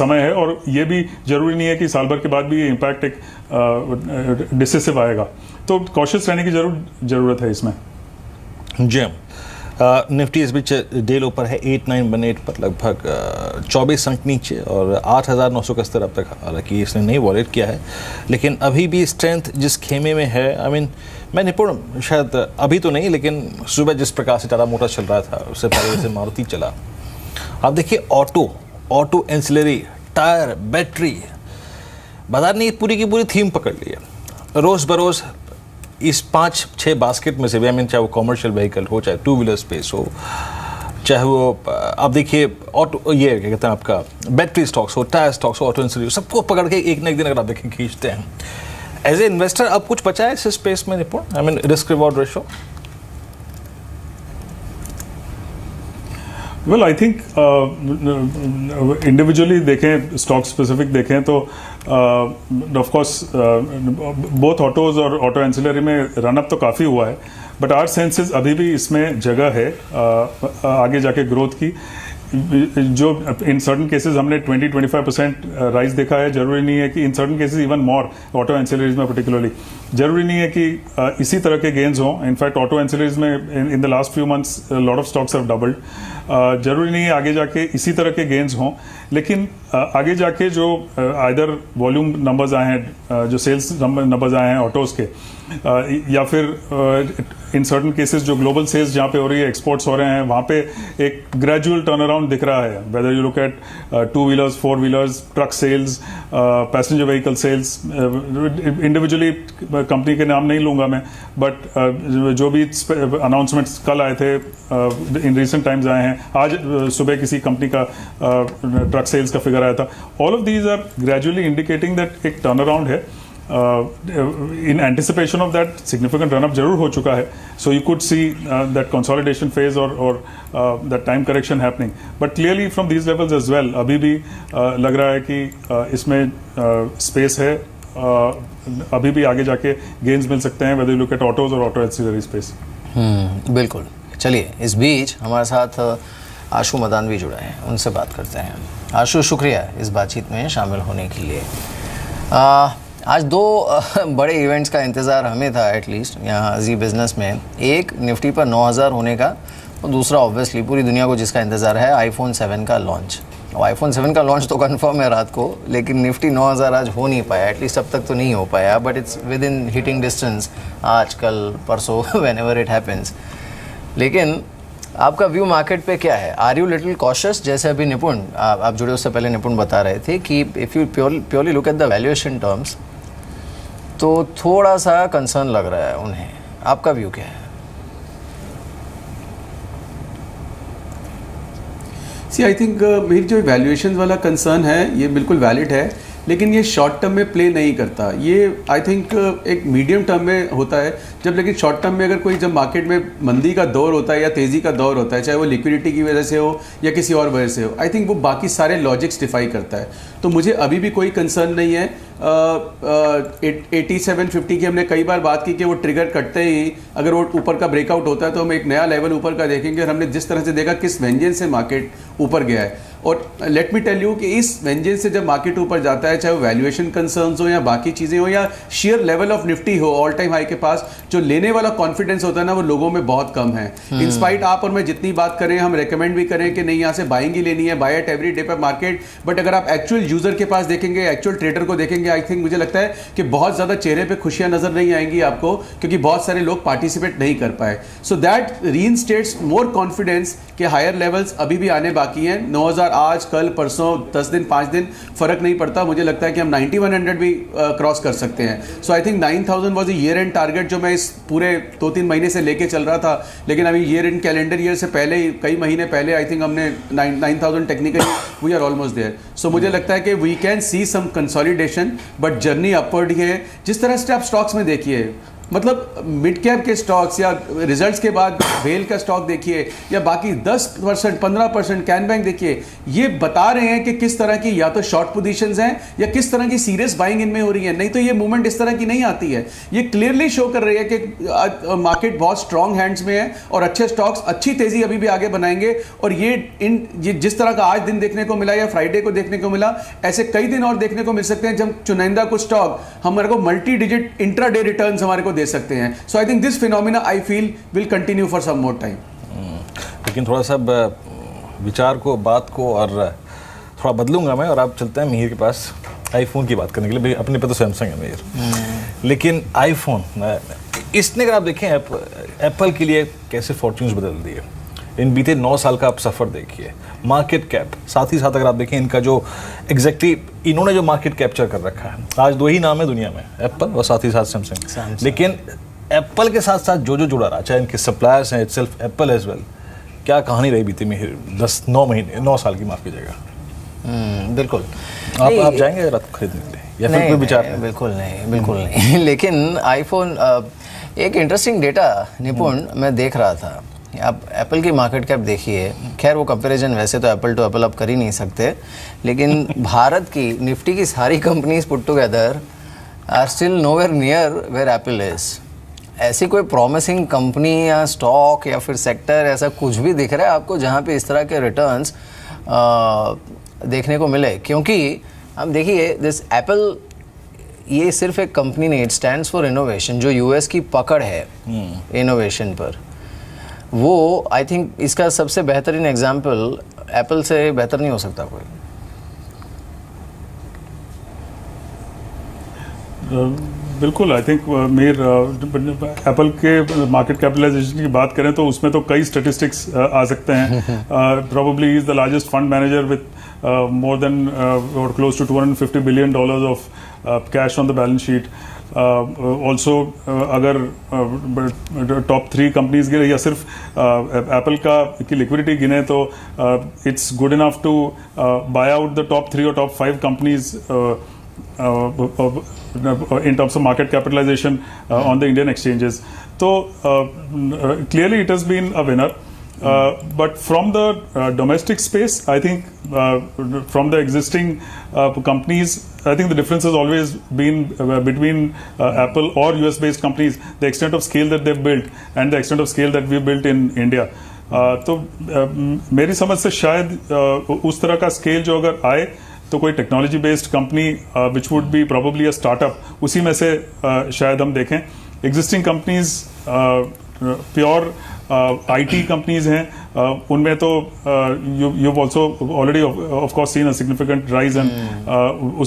समय है. और ये भी जरूरी नहीं है कि साल भर के बाद भी इम्पैक्ट एक डिसिसिव आएगा, तो कॉशियस रहने की जरूरत है इसमें. जी निफ्टी इस बीच डेल ऊपर है 8918 पर, लगभग 24 अंक नीचे और 8971 अब तक. हालांकि इसने नहीं वॉलेट किया है, लेकिन अभी भी स्ट्रेंथ जिस खेमे में है, मैं निपुण शायद अभी तो नहीं, लेकिन सुबह जिस प्रकार से टाटा मोटर्स चल रहा था, उससे पहले जैसे मारुति चला. आप देखिए ऑटो एंसिलरी, टायर, बैटरी, बाजार ने पूरी की पूरी थीम पकड़ ली है. रोज़ बरोज़ इस 5-6 बास्केट में से भी, चाहे वो कॉमर्शियल व्हीकल हो, चाहे टू व्हीलर स्पेस हो, चाहे वो आप देखिए ऑटो, ये क्या कहते हैं आपका, बैटरी स्टॉक्स हो, टायर स्टॉक्स हो, ऑटो इंडस्ट्री, सबको पकड़ के एक ना एक दिन अगर आप देखें खींचते हैं. एज ए इन्वेस्टर अब कुछ बचा है इस स्पेस में निपुण, risk reward ratio? Well I think individually देखें, स्टॉक स्पेसिफिक देखें तो ऑफ कोर्स बोथ ऑटोज और ऑटो एंसिलरी में रनअप तो काफ़ी हुआ है, बट आवर सेंसेस अभी भी इसमें जगह है आगे जाके ग्रोथ की. जो इन सर्टन केसेस हमने 20-25% राइज देखा है, जरूरी नहीं है कि in certain cases even more, auto ancillaries में पर्टिकुलरली जरूरी नहीं है कि इसी तरह के गेंस हों. इनफैक्ट ऑटो एंसिलरीज में in the last few months lot of stocks have doubled. जरूरी नहीं है आगे जाके इसी तरह के गेंस हों, लेकिन आगे जाके जो आइदर वॉल्यूम नंबर्स आए हैं, जो सेल्स नंबर्स आए हैं ऑटोज़ के, या फिर इन सर्टन केसेस जो ग्लोबल सेल्स जहाँ पे हो रही है, एक्सपोर्ट्स हो रहे हैं, वहाँ पे एक ग्रेजुअल टर्न अराउंड दिख रहा है. Whether you look at two wheelers, four wheelers, truck sales, passenger vehicle sales, individually company के नाम नहीं लूँगा मैं, बट जो भी अनाउंसमेंट्स कल आए थे, इन रिसेंट टाइम्स आए हैं, आज सुबह किसी कंपनी का ट्रक सेल्स का फिगर आया था, all of these are gradually indicating that एक टर्न अराउंड है. In anticipation of that, significant run up जरूर हो चुका है, so you could see that consolidation phase or that time correction happening. But clearly from these levels as well, अभी भी लग रहा है कि इसमें space है, अभी भी आगे जाके gains मिल सकते हैं, whether you look at autos or auto ancillary space. बिल्कुल. चलिए इस बीच हमारे साथ आशु मदान भी जुड़ा है, उनसे बात करते हैं. आशु शुक्रिया इस बातचीत में शामिल होने के लिए. आज दो बड़े इवेंट्स का इंतज़ार हमें था, एटलीस्ट यहाँ जी बिज़नेस में. एक निफ्टी पर 9000 होने का, और दूसरा ऑब्वियसली पूरी दुनिया को जिसका इंतज़ार है, आईफोन 7 का लॉन्च. और आईफोन 7 का लॉन्च तो कंफर्म है रात को, लेकिन निफ्टी 9000 आज हो नहीं पाया, एटलीस्ट अब तक तो नहीं हो पाया, but it's within hitting distance आज, कल, परसों, वेन एवर इट हैपन्स. लेकिन आपका व्यू मार्केट पे क्या है? Are you little cautious? जैसे अभी निपुण आप जुड़े, उससे पहले निपुण बता रहे थे कि if you purely look at the valuation terms तो थोड़ा सा कंसर्न लग रहा है उन्हें. आपका व्यू क्या है? सी आई थिंक मेरी जो वैल्यूएशन वाला कंसर्न है ये बिल्कुल वैलिड है, लेकिन ये शॉर्ट टर्म में प्ले नहीं करता. ये आई थिंक एक मीडियम टर्म में होता है. जब लेकिन शॉर्ट टर्म में अगर कोई, जब मार्केट में मंदी का दौर होता है या तेज़ी का दौर होता है, चाहे वो लिक्विडिटी की वजह से हो या किसी और वजह से हो, आई थिंक वो बाकी सारे लॉजिक्स डिफाई करता है. तो मुझे अभी भी कोई कंसर्न नहीं है. 8750 की हमने कई बार बात की कि वो ट्रिगर कटते ही अगर वो ऊपर का ब्रेकआउट होता है तो हम एक नया लेवल ऊपर का देखेंगे, और हमने जिस तरह से देखा किस वेंजेंस से मार्केट ऊपर गया है. और लेट मी टेल यू कि इस वेंजेंस से जब मार्केट ऊपर जाता है, चाहे वो वैल्यूएशन कंसर्न्स हो या बाकी चीज़ें हो या शेयर लेवल ऑफ निफ्टी हो ऑल टाइम हाई के पास, जो लेने वाला कॉन्फिडेंस होता है ना वो लोगों में बहुत कम है। इंस्पाइट आप और मैं जितनी बात करें, हम रेकमेंड भी करें कि नहीं यहाँ से बाइंग ही लेनी है, बाय एट एवरी डे पर मार्केट, बट अगर आप एक्चुअल यूजर के पास देखेंगे, एक्चुअल ट्रेडर को देखेंगे, आई थिंक मुझे लगता है कि बहुत ज़्यादा चेहरे पर खुशियाँ नजर नहीं आएंगी आपको, क्योंकि बहुत सारे लोग पार्टिसिपेट नहीं कर पाए। So that reinstates more confidence कि हायर लेवल्स अभी भी आने बाकी हैं। 9000 आज, कल, परसों, 10 दिन, 5 दिन फर्क नहीं पड़ता। मुझे लगता है कि हम 9100 भी क्रॉस कर सकते हैं। So I think 9000 was a year end target जो मैं इस पूरे 2-3 महीने से लेके चल रहा था, लेकिन अभी ईयर एंड कैलेंडर ईयर से पहले ही, कई महीने पहले आई थिंक हमने 9000 technically we are almost there. So मुझे लगता है कि we can see some consolidation, but journey upward ही है। जिस तरह से आप स्टॉक्स में देखिए, मतलब मिड कैप के स्टॉक्स या रिजल्ट्स के बाद भेल का स्टॉक देखिए या बाकी 10%, 15% कैन बैंक देखिए, ये बता रहे हैं कि किस तरह की या तो शॉर्ट पोजीशंस हैं या किस तरह की सीरियस बाइंग इनमें हो रही है। नहीं तो ये मूवमेंट इस तरह की नहीं आती है। ये क्लियरली शो कर रही है कि मार्केट बहुत स्ट्रांग हैंड्स में है और अच्छे स्टॉक्स अच्छी तेजी अभी भी आगे बनाएंगे। और ये जिस तरह का आज दिन देखने को मिला या फ्राइडे को देखने को मिला, ऐसे कई दिन और देखने को मिल सकते हैं जब चुनिंदा कुछ स्टॉक हमारे को multi digit intraday return हमारे को दे सकते हैं। So I think this phenomena I feel will continue for some more time. लेकिन थोड़ा सा विचार को, बात को और थोड़ा बदलूंगा मैं और आप चलते हैं मिहिर के पास आईफोन की बात करने के लिए। भाई अपने पे तो सैमसंग है मिहिर, लेकिन आईफोन इसने अगर आप देखें एप्पल के लिए कैसे फॉर्च्यून्स बदल दिए। इन बीते 9 साल का आप सफ़र देखिए, मार्केट कैप, साथ ही साथ अगर आप देखें इनका जो एग्जैक्टली इन्होंने जो मार्केट कैप्चर कर रखा है, आज 2 ही नाम है दुनिया में, एप्पल और साथ ही साथ सैमसंग। लेकिन एप्पल के साथ साथ जो जुड़ा रहा, चाहे इनके सप्लायर्स हैं, इटसेल्फ एप्पल एज वेल, क्या कहानी रही बीते में 9 साल की माफ की जगह। बिल्कुल आप जाएंगे रात को खरीदने के लिए या फिर कोई विचार? बिल्कुल नहीं। लेकिन आईफोन, एक इंटरेस्टिंग डेटा निपुण मैं देख रहा था। आप एप्पल की मार्केट कैप देखिए, खैर वो कंपैरिजन वैसे तो एप्पल टू एप्पल आप कर ही नहीं सकते, लेकिन भारत की निफ्टी की सारी companies put together are still nowhere near where Apple is. ऐसी कोई प्रॉमिसिंग कंपनी या स्टॉक या फिर सेक्टर ऐसा कुछ भी दिख रहा है आपको जहाँ पे इस तरह के रिटर्न्स देखने को मिले? क्योंकि आप देखिए दिस एप्पल, ये सिर्फ एक कंपनी नहीं, इट स्टैंड्स फॉर इनोवेशन। जो यूएस की पकड़ है इनोवेशन पर, वो आई थिंक इसका सबसे बेहतरीन एग्जाम्पल, एप्पल से बेहतर नहीं हो सकता कोई। बिल्कुल आई थिंक मिहिर, एप्पल के मार्केट कैपिटलाइजेशन की बात करें तो उसमें तो कई स्टैटिस्टिक्स आ सकते हैं। Probably is the largest fund manager with more than और close to $250 billion of cash on the balance sheet. Also अगर टॉप 3 कंपनीज गिने या सिर्फ एप्पल की लिक्विडिटी गिने तो it's good enough to buy out the top 3 और top 5 companies in terms of market capitalization on the Indian exchanges. So clearly it has been a winner. But from the domestic space, I think from the existing companies, I think the difference has always been between Apple or US-based companies, the extent of scale that they've built and the extent of scale that we've built in India. तो मेरी समझ से शायद उस तरह का scale जो अगर आए तो कोई technology based company which would be probably a startup, उसी में से शायद हम देखें। Existing companies pure IT companies हैं, उनमें तो you also already of course seen a significant rise and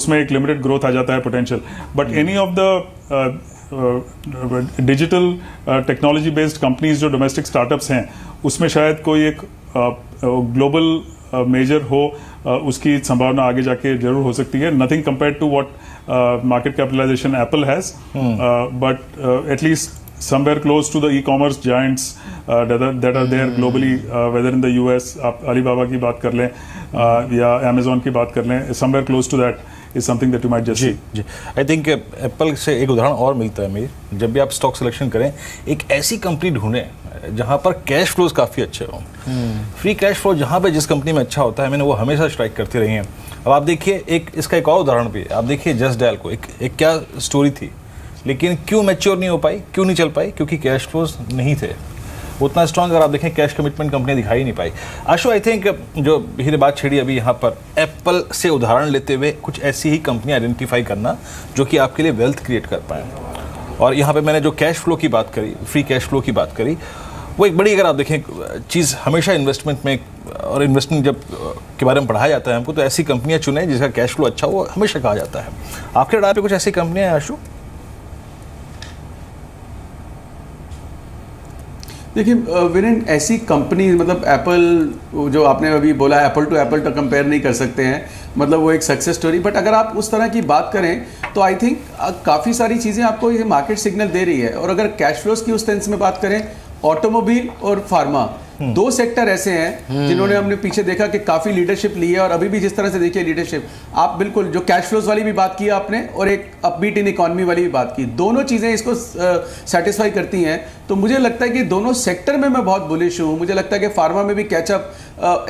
उसमें एक लिमिटेड ग्रोथ आ जाता है potential. But any of the digital technology based companies जो डोमेस्टिक स्टार्टअप्स हैं, उसमें शायद कोई एक ग्लोबल मेजर हो, उसकी संभावना आगे जाके जरूर हो सकती है। Nothing compare to what market capitalisation Apple has, but at least somewhere close to the e-commerce giants that are there globally, whether in the US, आप Alibaba की बात कर लें या Amazon की बात कर लें, somewhere close to that is something that you might just see. Ji, I think Apple से एक उदाहरण और मिलता है मेरे। जब भी आप स्टॉक सिलेक्शन करें, एक ऐसी कंपनी ढूंढें जहाँ पर कैश फ्लोज काफ़ी अच्छे हों। फ्री कैश फ्लो जहाँ पर जिस कंपनी में अच्छा होता है, मैंने वो हमेशा स्ट्राइक करती रही हैं। अब आप देखिए इसका एक और उदाहरण भी है। आप देखिए जस्ट डायल को, एक क्या स्टोरी थी, लेकिन क्यों मैच्योर नहीं हो पाई, क्यों नहीं चल पाई? क्योंकि कैश फ्लोज नहीं थे। उतना स्ट्रांग अगर आप देखें कैश कमिटमेंट कंपनी दिखाई नहीं पाई। आशु, आई थिंक जो ही बात छिड़ी अभी यहाँ पर एप्पल से उदाहरण लेते हुए कुछ ऐसी ही कंपनी आइडेंटिफाई करना जो कि आपके लिए वेल्थ क्रिएट कर पाए, और यहाँ पे मैंने जो कैश फ्लो की बात करी, फ्री कैश फ्लो की बात करी, वो एक बड़ी, अगर आप देखें चीज़ हमेशा इन्वेस्टमेंट में, और इन्वेस्टमेंट जब के बारे में पढ़ाया जाता है हमको, तो ऐसी कंपनियां चुनें जिसका कैश फ्लो अच्छा हो, हमेशा कहा जाता है। आपके राय पे कुछ ऐसी कंपनियां हैं आशु? देखिए वीरेंद्र, ऐसी कंपनीज मतलब एप्पल, जो आपने अभी बोला एप्पल टू कंपेयर नहीं कर सकते हैं, मतलब वो एक सक्सेस स्टोरी, बट अगर आप उस तरह की बात करें तो आई थिंक काफ़ी सारी चीज़ें आपको ये मार्केट सिग्नल दे रही है। और अगर कैश फ्लोज की उस सेंस में बात करें, ऑटोमोबाइल और फार्मा दो सेक्टर ऐसे हैं जिन्होंने हमने पीछे देखा कि काफ़ी लीडरशिप ली है, और अभी भी जिस तरह से देखिए लीडरशिप, आप बिल्कुल जो कैश फ्लोज वाली भी बात की आपने और एक अपबीट इन इकोनॉमी वाली भी बात की, दोनों चीज़ें इसको सेटिस्फाई करती हैं। तो मुझे लगता है कि दोनों सेक्टर में मैं बहुत बुलिश हूँ। मुझे लगता है कि फार्मा में भी कैचअप,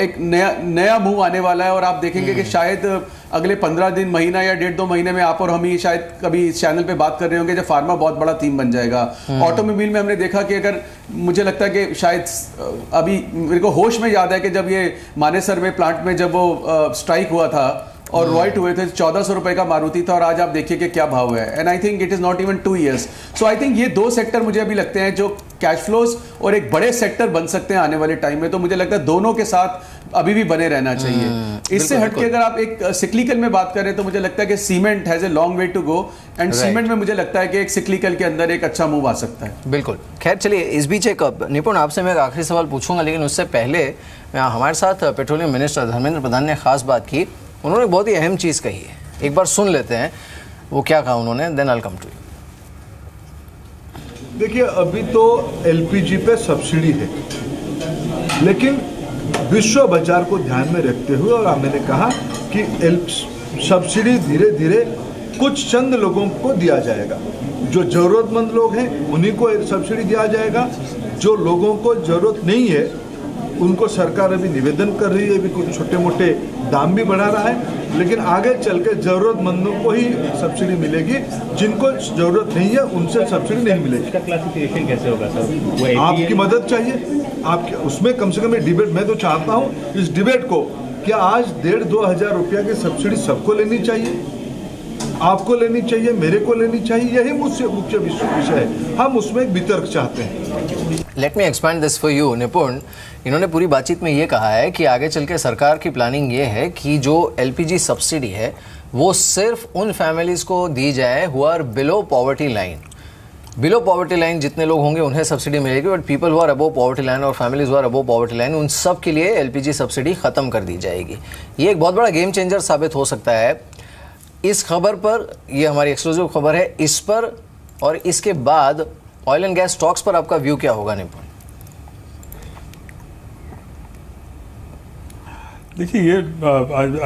एक नया मूव आने वाला है, और आप देखेंगे कि शायद अगले 15 दिन, महीना या 1.5-2 महीने में आप और हम ही शायद कभी इस चैनल पे बात कर रहे होंगे जब फार्मा बहुत बड़ा थीम बन जाएगा। ऑटोमोबाइल में हमने देखा कि, अगर मुझे लगता है कि शायद अभी मेरे को होश में याद है कि जब ये मानेसर में प्लांट में जब वो स्ट्राइक हुआ था और रॉइट हुए थे, 1400 रुपए का मारुति था, और आज आप देखिए कि क्या भाव है। And I think it is not even 2 years. So I think ये दो सेक्टर मुझे अभी लगते हैं जो कैश फ्लोज और एक बड़े सेक्टर बन सकते हैं आने वाले टाइम में। तो मुझे लगता है दोनों के साथ अभी भी बने रहना चाहिए। इससे हटके अगर आप एक सिक्लिकल में बात करें तो मुझे लगता है कि cement has a long way to go, and cement में मुझे लगता है कि एक सिक्लिकल के अंदर एक अच्छा मूव आ सकता है। बिल्कुल। खैर चलिए, इस बीच एक निपुण आपसे मैं आखिरी सवाल पूछूंगा, लेकिन उससे पहले हमारे साथ पेट्रोलियम मिनिस्टर धर्मेंद्र प्रधान ने खास बात की। उन्होंने बहुत ही अहम चीज़ कही है, एक बार सुन लेते हैं वो क्या कहा उन्होंने, then I will come to you. देखिए, अभी तो एलपीजी पे सब्सिडी है, लेकिन विश्व बाजार को ध्यान में रखते हुए, और हमने कहा कि सब्सिडी धीरे धीरे कुछ चंद लोगों को दिया जाएगा। जो ज़रूरतमंद लोग हैं उन्हीं को सब्सिडी दिया जाएगा, जो लोगों को ज़रूरत नहीं है उनको सरकार अभी निवेदन कर रही है, अभी कुछ छोटे मोटे दाम भी बढ़ा रहा है, लेकिन आगे चल के जरूरतमंदों को ही सब्सिडी मिलेगी, जिनको जरूरत नहीं है उनसे सब्सिडी नहीं मिलेगी। इसका क्लासिफिकेशन कैसे होगा सर? आपकी मदद चाहिए, आपके उसमें कम से कम डिबेट, मैं तो चाहता हूँ इस डिबेट को, क्या आज 1,500-2,000 रुपया की सब्सिडी सबको लेनी चाहिए? आपको लेनी चाहिए, मेरे को लेनी चाहिए? यही मुझसे मुख्य विषय है, हम उसमें एक वितर्क चाहते हैं। Let me expand this for you निपुण। इन्होंने पूरी बातचीत में ये कहा है कि आगे चल के सरकार की प्लानिंग ये है कि जो एलपीजी सब्सिडी है वो सिर्फ उन फैमिलीज़ को दी जाए who are below poverty line. Below poverty line जितने लोग होंगे उन्हें सब्सिडी मिलेगी, but people who are above poverty line और families who are above poverty line, उन सब के लिए एलपीजी सब्सिडी ख़त्म कर दी जाएगी। ये एक बहुत बड़ा गेम चेंजर साबित हो सकता है। इस खबर पर, ये हमारी एक्सक्लूसिव खबर है, इस पर और इसके बाद ऑयल एंड गैस स्टॉक्स पर आपका व्यू क्या होगा निपुण? देखिए, ये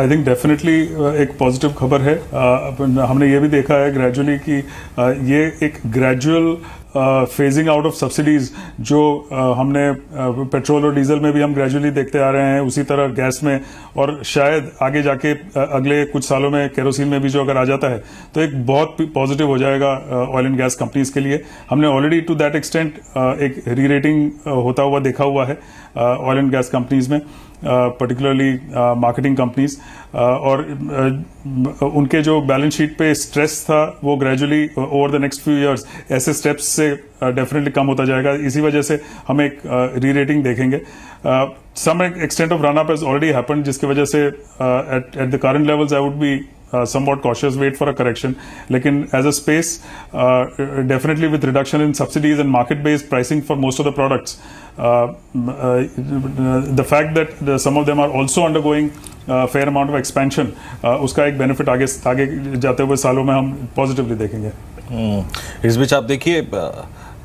आई थिंक डेफिनेटली एक पॉजिटिव खबर है। हमने ये भी देखा है ग्रेजुअली कि ये एक gradual phasing out of subsidies जो हमने पेट्रोल और डीजल में भी हम ग्रेजुअली देखते आ रहे हैं, उसी तरह गैस में, और शायद आगे जाके अगले कुछ सालों में केरोसिन में भी जो अगर आ जाता है तो एक बहुत पॉजिटिव हो जाएगा ऑयल एंड गैस कंपनीज के लिए। हमने ऑलरेडी टू दैट एक्सटेंट एक री रेटिंग होता हुआ देखा हुआ है ऑयल एंड गैस कंपनीज में, पर्टिकुलरली मार्केटिंग कंपनीज, और उनके जो बैलेंस शीट पे स्ट्रेस था वो gradually over the next few years ऐसे स्टेप्स से डेफिनेटली कम होता जाएगा। इसी वजह से हम एक री रेटिंग देखेंगे। Some extent of run up has already happened, जिसकी वजह से at the current levels I would be somewhat cautious, wait for a correction. Lekin as a space, definitely with reduction in subsidies and market-based pricing for most of the products, the fact that some of them are also undergoing fair amount of expansion, उसका एक benefit आगे जाते हुए सालों में हम positively देखेंगे। इस बीच आप देखिए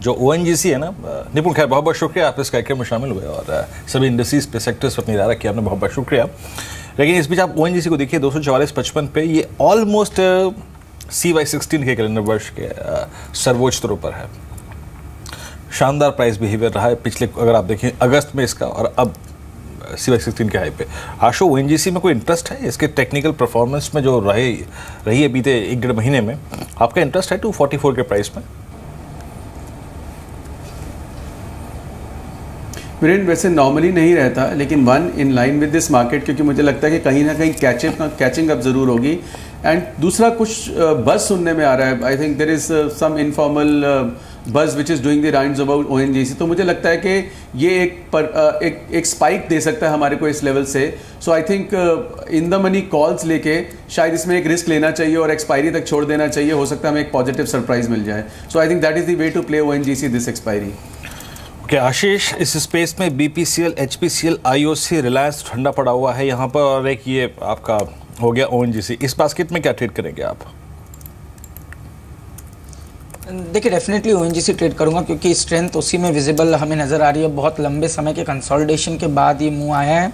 जो ओएनजीसी है ना निपुण, खैर बहुत बहुत शुक्रिया आप इस कार्यक्रम में शामिल हुए और सभी इंडस्ट्रीज पे, सेक्टर्स पर निराला किया आपने, बहुत बहुत शुक्रिया। लेकिन इस बीच आप ओएनजीसी को देखिए 244.55 पे, ये ऑलमोस्ट CY16 के कैलेंडर वर्ष के सर्वोच्च स्तरों पर है। शानदार प्राइस बिहेवियर रहा है पिछले, अगर आप देखें अगस्त में इसका और अब CY16 के हाई पे। आशो, ओएनजीसी में कोई इंटरेस्ट है? इसके टेक्निकल परफॉर्मेंस में जो रही है बीते 1.5 महीने में, आपका इंटरेस्ट है 244 के प्राइस में? वीरेंद्र वैसे नॉर्मली नहीं रहता, लेकिन one in line with this market, क्योंकि मुझे लगता है कि कहीं ना कहीं कैचिंग अप ज़रूर होगी। एंड दूसरा कुछ बस सुनने में आ रहा है, I think there is some informal buzz which is doing the rounds about ONGC, तो मुझे लगता है कि ये एक स्पाइक दे सकता है हमारे को इस लेवल से। So I think in the money calls लेके शायद इसमें एक रिस्क लेना चाहिए और एक्सपायरी तक छोड़ देना चाहिए, हो सकता है हमें एक पॉजिटिव सरप्राइज मिल जाए। So I think that is the way to play ONGC this expiry. Okay आशीष, इस स्पेस में बीपीसीएल, एचपीसीएल, आईओसी, रिलायंस ठंडा पड़ा हुआ है यहाँ पर, और एक ये आपका हो गया ओएनजीसी। इस बास्केट में क्या ट्रेड करेंगे आप? देखिए डेफिनेटली ओएनजीसी ट्रेड करूंगा, क्योंकि स्ट्रेंथ उसी में विजिबल हमें नज़र आ रही है। बहुत लंबे समय के कंसोलिडेशन के बाद ये मूव आया है।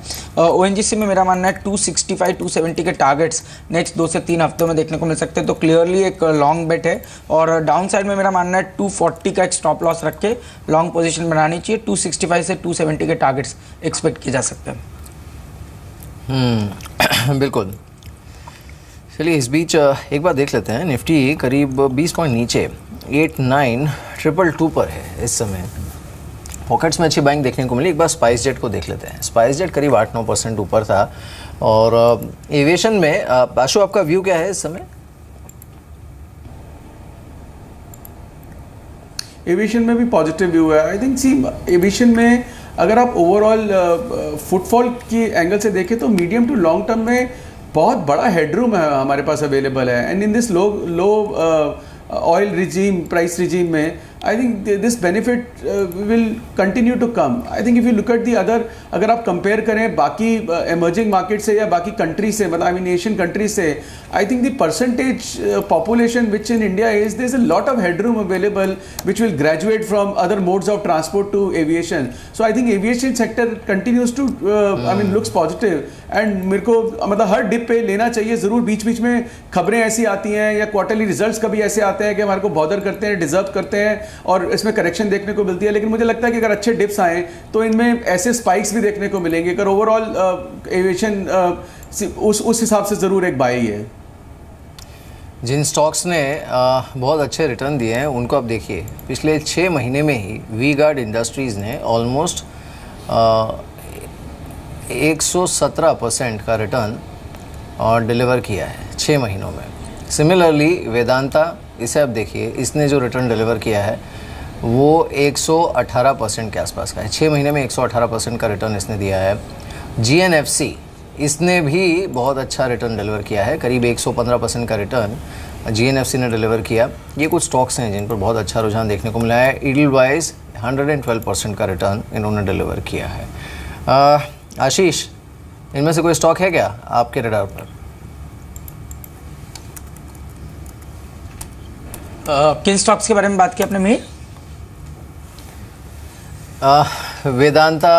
ओएनजीसी में मेरा मानना है 265 270 के टारगेट्स नेक्स्ट 2 से 3 हफ्तों में देखने को मिल सकते हैं, तो क्लियरली एक लॉन्ग बेट है। और डाउन साइड में मेरा मानना है 240 का एक स्टॉप लॉस रख के लॉन्ग पोजिशन बनानी चाहिए। 265 से 270 के टारगेट्स एक्सपेक्ट किए जा सकते हैं। बिल्कुल, चलिए इस बीच एक बार देख लेते हैं। निफ्टी करीब 20 पॉइंट नीचे 89,222 पर है इस समय। पॉकेट्स में अच्छी बाइंग देखने को मिली। एक बार स्पाइसजेट को देख लेते हैं। स्पाइसजेट करीब 8-9% ऊपर था। और एविएशन में आशु आपका व्यू क्या है इस समय? एविएशन में भी पॉजिटिव व्यू है। आई थिंक सी एविएशन में अगर आप ओवरऑल फुटफॉल की एंगल से देखें तो मीडियम टू लॉन्ग टर्म में बहुत बड़ा हेडरूम है हमारे पास अवेलेबल है। And in this low oil regime, price regime में I think this benefit will continue to come. I think if you look at the other, अगर आप कंपेयर करें बाकी एमर्जिंग मार्केट से या बाकी कंट्री से, मतलब आई मीन एशियन कंट्री से, I think the percentage population which in India is, there is a lot of headroom available which will graduate from other modes of transport to aviation. So I think aviation sector continues to I mean looks positive. And मेरे को मतलब हर dip पे लेना चाहिए ज़रूर। बीच बीच में खबरें ऐसी आती हैं या क्वार्टरली रिजल्ट्स कभी ऐसे आते हैं कि हमारे को बॉदर करते हैं, डिजर्व करते हैं, और इसमें करेक्शन देखने को मिलती है। लेकिन मुझे लगता है कि अगर अच्छे डिप्स आए तो इनमें ऐसे स्पाइक्स भी देखने को मिलेंगे। अगर ओवरऑल एविएशन उस हिसाब से ज़रूर एक बाई है। जिन स्टॉक्स ने बहुत अच्छे रिटर्न दिए हैं उनको आप देखिए, पिछले 6 महीने में ही वी गार्ड इंडस्ट्रीज़ ने ऑलमोस्ट 117% का रिटर्न और डिलीवर किया है 6 महीनों में। सिमिलरली वेदांता, इसे आप देखिए, इसने जो रिटर्न डिलीवर किया है वो 118% के आसपास का है। 6 महीने में 118% का रिटर्न इसने दिया है। GNFC, इसने भी बहुत अच्छा रिटर्न डिलीवर किया है, करीब 115% का रिटर्न GNFC ने डिलीवर किया। ये कुछ स्टॉक्स हैं जिन पर बहुत अच्छा रुझान देखने को मिला है। Edelweiss 112% का रिटर्न इन्होंने डिलीवर किया है। आशीष, इनमें से कोई स्टॉक है क्या आपके रडार पर? किन स्टॉक्स के बारे में बात की आपने मिहिर? वेदांता,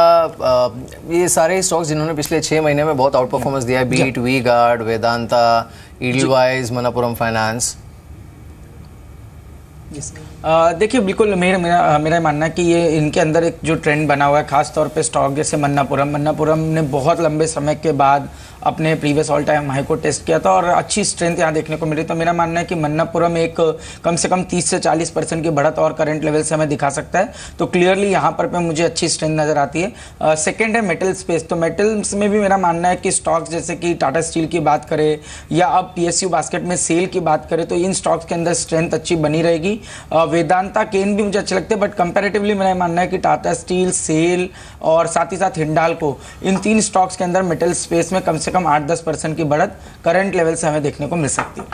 ये सारे स्टॉक्स जिन्होंने पिछले 6 महीने में बहुत आउट परफॉर्मेंस दिया है। Beat, we guard, Vedanta, Edelweiss, Manappuram finance. देखिए बिल्कुल मेरा मानना है कि ये इनके अंदर एक जो ट्रेंड बना हुआ है, खासतौर पे स्टॉक जैसे मन्नापुरम ने बहुत लंबे समय के बाद अपने प्रीवियस ऑल टाइम हाई को टेस्ट किया था और अच्छी स्ट्रेंथ यहाँ देखने को मिली। तो मेरा मानना है कि मन्नापुरम एक कम से कम 30 से 40% की बढ़त और करंट लेवल से हमें दिखा सकता है, तो क्लियरली यहाँ पर मुझे अच्छी स्ट्रेंथ नज़र आती है। सेकेंड है मेटल स्पेस, तो मेटल्स में भी मेरा मानना है कि स्टॉक्स जैसे कि टाटा स्टील की बात करें या अब PSU बास्केट में सेल की बात करें तो इन स्टॉक्स के अंदर स्ट्रेंथ अच्छी बनी रहेगी। वेदांता, केन भी मुझे अच्छे लगते हैं, बट कंपैरेटिवली मेरा मानना है कि टाटा स्टील, सेल और साथ ही साथ हिंडाल्को, इन 3 स्टॉक्स के अंदर मेटल स्पेस में कम से कम 8-10% की बढ़त करंट लेवल से हमें देखने को मिल सकती है।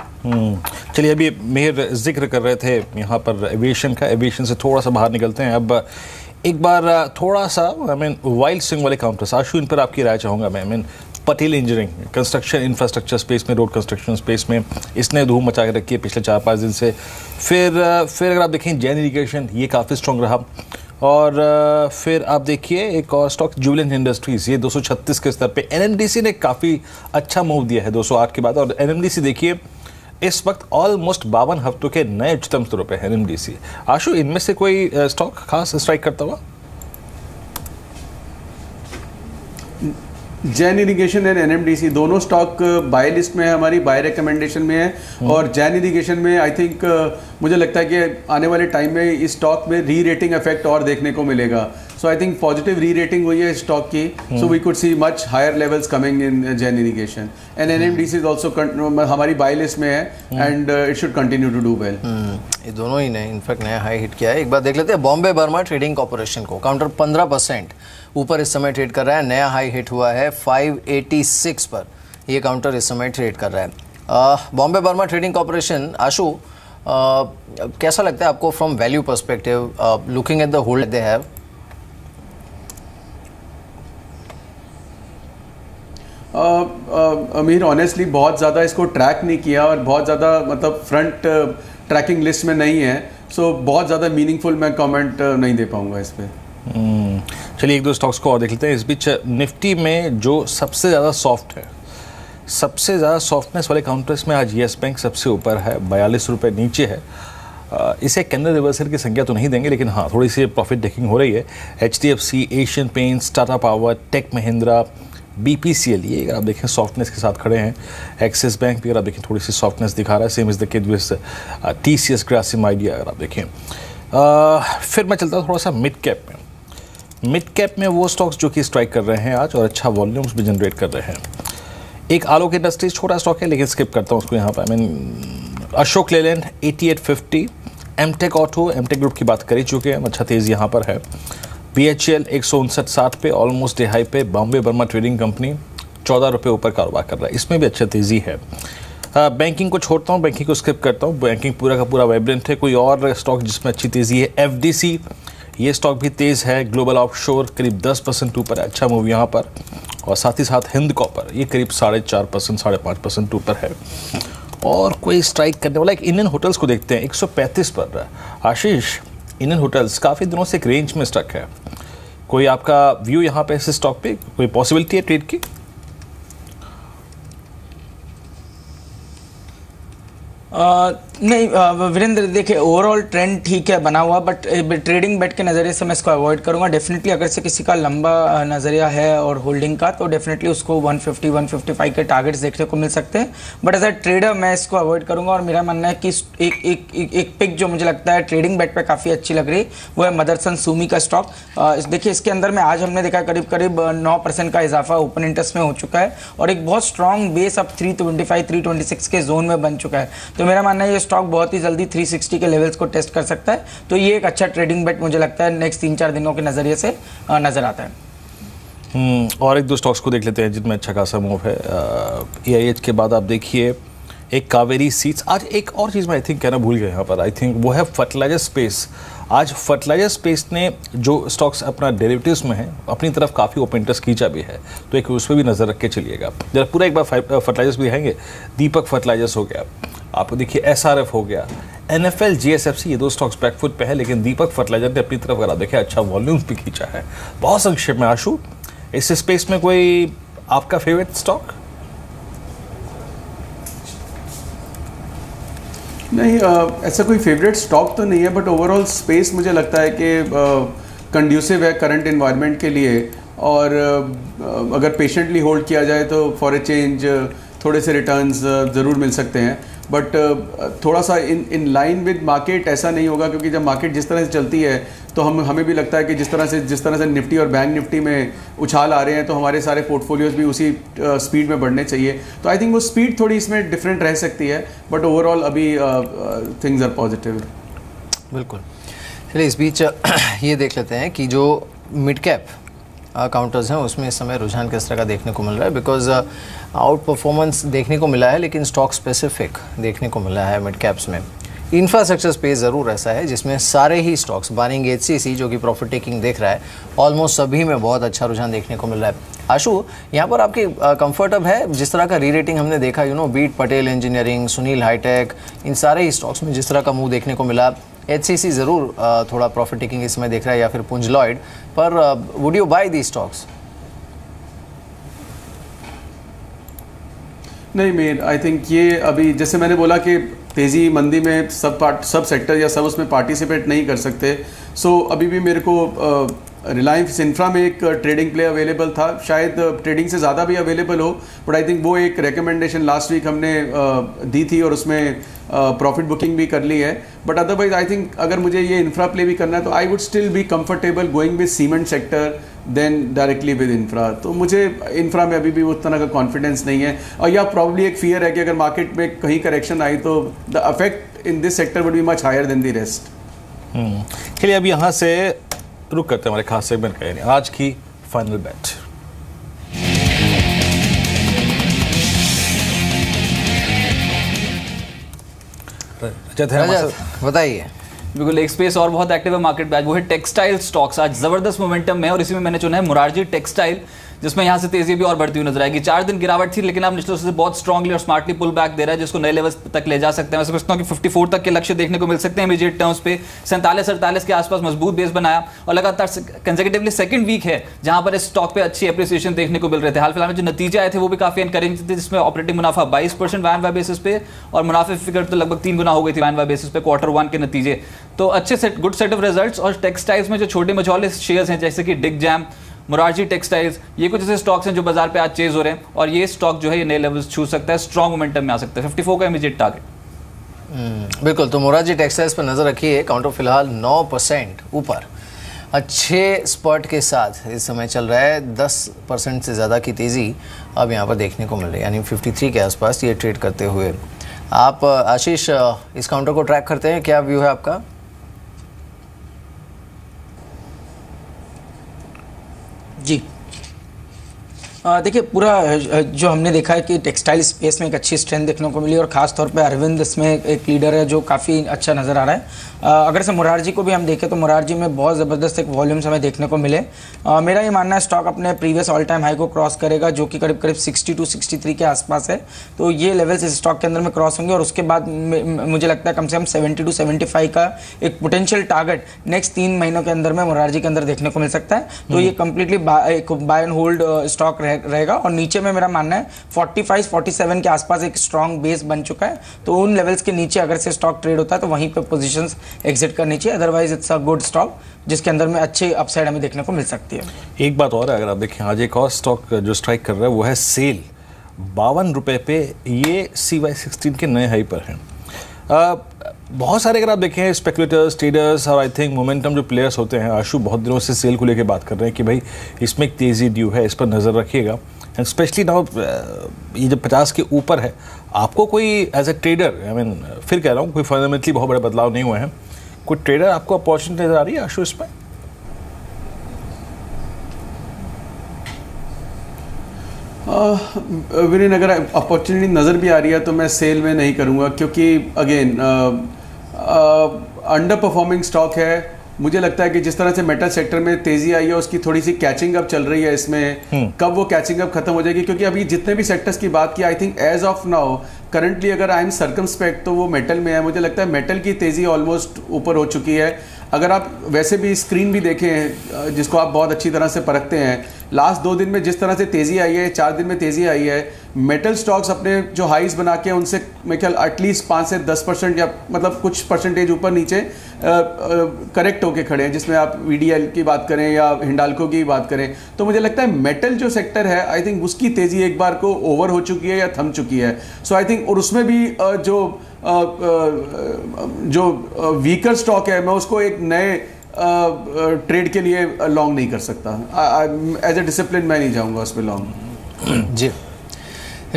चलिए अभी मेहर जिक्र कर रहे थे यहाँ पर एविएशन का, एविएशन से थोड़ा सा बाहर निकलते हैं। अब एक बार थोड़ा सा आई मीन वाइल्ड स्विंग वाले काउंटर्स, आशु इन पर आपकी राय चाहूँगा मैं। I mean Patel engineering construction infrastructure space में, रोड कंस्ट्रक्शन स्पेस में इसने धूम मचा के रखी है पिछले 4-5 दिन से। फिर अगर आप देखें जैन इरीगेशन, ये काफ़ी स्ट्रॉन्ग रहा। और फिर आप देखिए एक और स्टॉक जुबिलेंट इंडस्ट्रीज़, ये 236 के स्तर पे एनएमडीसी ने काफ़ी अच्छा मूव दिया है 208 के बाद। और एनएमडीसी देखिए इस वक्त ऑलमोस्ट 52 हफ्तों के नए उच्चतम स्तरों पर है एनएमडीसी। आशु, इनमें से कोई स्टॉक खास स्ट्राइक करता हुआ? जैन इरीगेशन एंड एनएमडीसी दोनों स्टॉक बाय लिस्ट में है हमारी, बाय रिकमेंडेशन में है। और जैन इरीगेशन में आई थिंक मुझे लगता है कि आने वाले टाइम में इस स्टॉक में री रेटिंग इफेक्ट और देखने को मिलेगा। So I think positive re-rating हुई है stock की, so we could see much higher levels coming in Gen irrigation and NMDC is also हमारी buy list में है and it should continue to do well. ये दोनों ही नए इनफैक्ट नया हाई हिट किया है. एक बार देख लेते हैं बॉम्बे बर्मा ट्रेडिंग कॉर्पोरेशन को, काउंटर 15% ऊपर इस समय ट्रेड कर रहा है, नया हाई हिट हुआ है 586 पर, ये काउंटर इस समय ट्रेड कर रहा है. Bombay Burma trading corporation, Ashu कैसा लगता है आपको from value perspective looking at the hold they have? Amir honestly बहुत ज़्यादा इसको ट्रैक नहीं किया और बहुत ज़्यादा मतलब फ्रंट ट्रैकिंग लिस्ट में नहीं है, सो बहुत ज़्यादा मीनिंगफुल मैं कमेंट नहीं दे पाऊँगा इस पर. चलिए एक दो स्टॉक्स को और देख लेते हैं. इस बीच निफ्टी में जो सबसे ज़्यादा सॉफ्ट है, सबसे ज़्यादा सॉफ्टनेस वाले काउंटर्स में आज येस बैंक सबसे ऊपर है, 42 रुपये नीचे है. इसे कैंडल रिवर्सल की संख्या तो नहीं देंगे, लेकिन हाँ थोड़ी सी प्रॉफिट टेकिंग हो रही है. HDFC, Asian paints, Tata power, take Mahindra, BPCL, ये अगर आप देखें सॉफ्टनेस के साथ खड़े हैं. एक्सिस बैंक भी अगर आप देखें थोड़ी सी सॉफ्टनेस दिखा रहा है, same is the case with TCS, Grasim Idea अगर आप देखें. फिर मैं चलता हूँ थोड़ा सा मिड कैप में. मिड कैप में वो स्टॉक्स जो कि स्ट्राइक कर रहे हैं आज और अच्छा वॉल्यूम्स भी जनरेट कर रहे हैं. एक आलोक इंडस्ट्रीज छोटा स्टॉक है लेकिन स्किप करता हूँ उसको यहाँ पर. I mean Ashok Leyland 8850, एप्टेक auto, एप्टेक group की बात कर ही चुके हैं, अच्छा तेज़ यहाँ पर है. बीएचईएल 159.60 पे ऑलमोस्ट डे हाई पे. बॉम्बे बर्मा ट्रेडिंग कंपनी 14 रुपये ऊपर कारोबार कर रहा है, इसमें भी अच्छा तेज़ी है. बैंकिंग को छोड़ता हूँ, बैंकिंग को स्किप करता हूँ, बैंकिंग पूरा का पूरा वाइब्रेंट है. कोई और स्टॉक जिसमें अच्छी तेज़ी है, एफडीसी, ये स्टॉक भी तेज़ है. ग्लोबल ऑफशोर करीब 10% ऊपर है, अच्छा मूव यहाँ पर. और साथ ही साथ हिंद कॉपर ये करीब 4.5% 5.5% ऊपर है. और कोई स्ट्राइक करने वाला, एक इंडियन होटल्स को देखते हैं, 135 पर रहा है. आशीष, इंडियन होटल्स काफ़ी दिनों से एक रेंज में स्टक है, कोई आपका व्यू यहाँ पे इस स्टॉक पे, कोई पॉसिबिलिटी है ट्रेड की? नहीं वीरेंद्र, देखिए ओवरऑल ट्रेंड ठीक है बना हुआ, बट ट्रेडिंग बेट के नज़रिए से मैं इसको अवॉइड करूंगा. डेफिनेटली अगर से किसी का लंबा नज़रिया है और होल्डिंग का, तो डेफिनेटली उसको 150, 155 के टारगेट्स देखने को मिल सकते हैं, बट एज अ ट्रेडर मैं इसको अवॉइड करूंगा. और मेरा मानना है कि एक पिक जो मुझे लगता है ट्रेडिंग बेट पर काफ़ी अच्छी लग रही, वो है मदरसन सूमी का स्टॉक. देखिए इसके अंदर में आज हमने देखा करीब 9% का इजाफा ओपन इंटरेस्ट में हो चुका है और एक बहुत स्ट्रॉन्ग बेस अब 325, 326 के जोन में बन चुका है. तो मेरा मानना है ये स्टॉक बहुत ही जल्दी 360 के लेवल्स को टेस्ट कर सकता है, तो ये एक अच्छा ट्रेडिंग बेट मुझे लगता है नेक्स्ट 3-4 दिनों के नज़रिए से नज़र आता है. और एक दो स्टॉक्स को देख लेते हैं जिनमें अच्छा खासा मूव है. एआईएच के बाद आप देखिए एक कावेरी सीड्स. आज एक और चीज़ मैं आई थिंक कहना भूल गया यहाँ पर, आई थिंक वो है फर्टिलाइजर स्पेस. आज फर्टिलाइजर स्पेस ने जो स्टॉक्स अपना डेरिवेटिव्स में है अपनी तरफ काफ़ी ओपन इंटरेस्ट खींचा भी है, तो एक उस पर भी नज़र रख के चलिएगा जरा. पूरा एक बार फर्टिलाइजर्स भी रहेंगे, दीपक फर्टिलाइजर्स हो गया, आपको देखिए एसआरएफ हो गया, एनएफएल, जीएसएफसी, ये दो स्टॉक्स बैकफुट पे है, लेकिन दीपक फर्टिलाइजर ने अपनी तरफ अगर देखिए अच्छा वॉल्यूम्स भी खींचा है. बहुत संक्षेप में आशु, इस स्पेस में कोई आपका फेवरेट स्टॉक? नहीं ऐसा कोई फेवरेट स्टॉक तो नहीं है, बट ओवरऑल स्पेस मुझे लगता है कि कंड्यूसिव है करंट इन्वायरमेंट के लिए, और अगर पेशेंटली होल्ड किया जाए तो फॉर ए चेंज थोड़े से रिटर्न्स ज़रूर मिल सकते हैं, बट थोड़ा सा इन लाइन विद मार्केट ऐसा नहीं होगा, क्योंकि जब मार्केट जिस तरह से चलती है तो हमें भी लगता है कि जिस तरह से निफ्टी और बैंक निफ्टी में उछाल आ रहे हैं, तो हमारे सारे पोर्टफोलियोज भी उसी स्पीड में बढ़ने चाहिए. तो आई थिंक वो स्पीड थोड़ी इसमें डिफरेंट रह सकती है, बट ओवरऑल अभी थिंग्स आर पॉजिटिव. बिल्कुल, चलिए इस बीच ये देख लेते हैं कि जो मिड कैप काउंटर्स हैं उसमें इस समय रुझान किस तरह का देखने को मिल रहा है, बिकॉज आउट परफॉर्मेंस देखने को मिला है लेकिन स्टॉक स्पेसिफिक देखने को मिला है मिड कैप्स में. इंफ्रास्ट्रक्चर स्पेस ज़रूर ऐसा है जिसमें सारे ही स्टॉक्स बारिंग एचसीसी जो कि प्रॉफिट टेकिंग देख रहा है, ऑलमोस्ट सभी में बहुत अच्छा रुझान देखने को मिल रहा है. आशु, यहाँ पर आपकी कंफर्ट अब है जिस तरह का री रेटिंग हमने देखा, बीट पटेल इंजीनियरिंग, सुनील हाईटेक, इन सारे ही स्टॉक्स में जिस तरह का मूव देखने को मिला. एचसीसी ज़रूर थोड़ा प्रॉफिट टेकिंग इसमें देख रहा है, या फिर पुंजलॉयड, पर would you buy the stocks? नहीं मेर, आई थिंक ये अभी जैसे मैंने बोला कि तेज़ी मंदी में सब सेक्टर या सब उसमें पार्टिसिपेट नहीं कर सकते, सो अभी भी मेरे को रिलायंस इंफ्रा में एक ट्रेडिंग प्ले अवेलेबल था, शायद ट्रेडिंग से ज़्यादा भी अवेलेबल हो, बट आई थिंक वो एक रिकमेंडेशन लास्ट वीक हमने दी थी और उसमें प्रॉफिट बुकिंग भी कर ली है। बट अदरवाइज आई थिंक अगर मुझे ये इंफ्रा प्ले भी करना है तो I would still be comfortable going with cement sector then directly with infra. तो मुझे इंफ्रा में अभी भी उस तरह का कॉन्फिडेंस नहीं है, और या प्रॉब्ली एक फियर है कि अगर मार्केट में कहीं करेक्शन आई तो the affect in this sector would be much higher than the rest. चलिए अब यहाँ से रुक करते हैं हमारे खास सेगमेंट का, आज की फाइनल बैट। बताइए। बिल्कुल, एक स्पेस और बहुत एक्टिव है मार्केट में, वो है टेक्सटाइल स्टॉक्स। आज जबरदस्त मोमेंटम में और इसी में मैंने चुना है मुरारजी टेक्सटाइल, जिसमें यहाँ से तेजी भी और बढ़ती हुई नजर आएगी। 4 दिन गिरावट थी लेकिन अब निचले से बहुत स्ट्रांगली और स्मार्टली पुल बैक दे रहा है, जिसको नए लेवल तक ले जा सकते हैं। मैं समझता हूँ कि 54 तक के लक्ष्य देखने को मिल सकते हैं इमीडिएट टर्म्स पे। 47-48 के आसपास मजबूत बेस बनाया और लगातार कंसेक्यूटिवली सेकंड वीक है जहाँ पर इस स्टॉक पे अच्छी एप्रिसिएशन देखने को मिल रहे थे। हाल फिलहाल में जो नतीजे आए थे वो भी काफी एनकरेजिंग थे, जिसमें ऑपरेटिंग मुनाफा 22% वायनवाय बेसिस पे और मुनाफे फिगर तो लगभग 3 गुना हो गई थी वायनवाय बेसिस पे Q1 के नतीजे। तो अच्छे set, good set of results. और टेक्सटाइल्स में जो छोटे मझौले शेयर्स हैं जैसे कि डिग जैम, मुरारजी टेक्सटाइल्स, ये कुछ ऐसे स्टॉक्स हैं जो बाजार पे आज चेज हो रहे हैं और ये स्टॉक जो है ये नए लेवल्स छू सकता है, स्ट्रॉन्ग मोमेंटम में आ सकता है। 54 का इमीडिएट टारगेट। बिल्कुल, तो मुरारजी टेक्सटाइल्स पर नजर रखिए, काउंटर फिलहाल 9% ऊपर अच्छे स्पर्ट के साथ इस समय चल रहा है। 10% से ज़्यादा की तेज़ी अब यहाँ पर देखने को मिल रही है, यानी 53 के आसपास ये ट्रेड करते हुए। आप आशीष इस काउंटर को ट्रैक करते हैं, क्या व्यू है आपका? जी देखिए, पूरा जो हमने देखा है कि टेक्सटाइल स्पेस में एक अच्छी स्ट्रेंथ देखने को मिली और खास तौर पे अरविंद इसमें एक लीडर है जो काफ़ी अच्छा नज़र आ रहा है। अगर से मुरारजी को भी हम देखें तो मुरारजी में बहुत ज़बरदस्त एक वॉल्यूम्स हमें देखने को मिले। मेरा ये मानना है स्टॉक अपने प्रीवियस ऑल टाइम हाई को क्रॉस करेगा जो कि करीब 62-63 के आसपास है, तो ये लेवल्स इस स्टॉक के अंदर में क्रॉस होंगे और उसके बाद मुझे लगता है कम से कम 70-75 का एक पोटेंशियल टारगेट नेक्स्ट 3 महीनों के अंदर में मुरारजी के अंदर देखने को मिल सकता है। तो ये कम्प्लीटली एक बाय एंड होल्ड स्टॉक रहेगा और नीचे में मेरा मानना है 45-47 के आसपास एक स्ट्रांग बेस बन चुका है, तो उन लेवल्स के नीचे अगर से स्टॉक ट्रेड होता है तो वहीं पे पोजीशंस एग्जिट करनी चाहिए। Otherwise it's a good stock जिसके अंदर में अच्छे अपसाइड हमें देखने को मिल सकती है। एक बात और है, अगर आप देखें आज एक और स्टॉक जो स्ट्राइक कर रहा है वो है सेल। 52 रुपये पे ये CY16 के नए हाई पर है। बहुत सारे अगर आप देखें स्पेकुलेटर्स, ट्रेडर्स और आई थिंक मोमेंटम जो प्लेयर्स होते हैं, आशु बहुत दिनों से सेल को लेकर बात कर रहे हैं कि भाई इसमें एक तेज़ी ड्यू है, इस पर नज़र रखिएगा। एंड स्पेशली नाउ ये जब 50 के ऊपर है, आपको कोई as a trader, I mean फिर कह रहा हूँ कोई फंडामेंटली बहुत बड़े बदलाव नहीं हुए हैं, कोई ट्रेडर आपको अपॉर्चुनिटी नज़र आ रही है आशु इसमें? वीरेन, अगर अपॉर्चुनिटी नज़र भी आ रही है तो मैं सेल में नहीं करूँगा क्योंकि अगेन अंडर परफॉर्मिंग स्टॉक है। मुझे लगता है कि जिस तरह से मेटल सेक्टर में तेज़ी आई है उसकी थोड़ी सी कैचिंग अप चल रही है इसमें। कब वो कैचिंग अप खत्म हो जाएगी, क्योंकि अभी जितने भी सेक्टर्स की बात की I think as of now currently अगर आई एम सर्कमस्पेक्ट तो वो मेटल में है। मुझे लगता है मेटल की तेज़ी ऑलमोस्ट ऊपर हो चुकी है। अगर आप वैसे भी स्क्रीन भी देखें जिसको आप बहुत अच्छी तरह से परखते हैं, लास्ट 2 दिन में जिस तरह से तेज़ी आई है, 4 दिन में तेज़ी आई है, मेटल स्टॉक्स अपने जो हाइज बना के उनसे मेरे ख्याल एटलीस्ट 5 से 10% या मतलब कुछ परसेंटेज ऊपर नीचे करेक्ट होके खड़े हैं, जिसमें आप VDL की बात करें या हिंडाल्को की बात करें। तो मुझे लगता है मेटल जो सेक्टर है आई थिंक उसकी तेज़ी एक बार को ओवर हो चुकी है या थम चुकी है। सो आई थिंक, और उसमें भी जो वीकर स्टॉक है मैं उसको एक नए ट्रेड के लिए लॉन्ग नहीं कर सकता, एज ए डिसिप्लिन मैं नहीं जाऊंगा उस पर लॉन्ग। जी,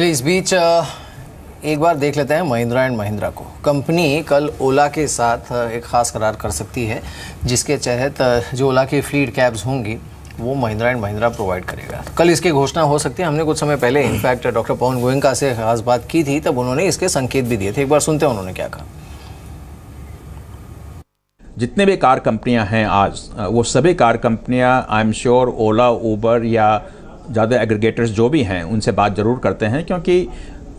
इस बीच एक बार देख लेते हैं महिंद्रा एंड महिंद्रा को। कंपनी कल ओला के साथ एक ख़ास करार कर सकती है जिसके तहत जो ओला की फ्लीट कैब्स होंगी वो महिंद्रा एंड महिंद्रा प्रोवाइड करेगा। कल इसकी घोषणा हो सकती है। हमने कुछ समय पहले इनफैक्ट डॉक्टर पवन गोयनका से खास बात की थी, तब उन्होंने इसके संकेत भी दिए थे। एक बार सुनते हैं उन्होंने क्या कहा। जितने भी कार कंपनियां हैं आज, वो सभी कार कंपनियां आई एम श्योर ओला, उबर या ज़्यादा एग्रीगेटर्स जो भी हैं उनसे बात ज़रूर करते हैं, क्योंकि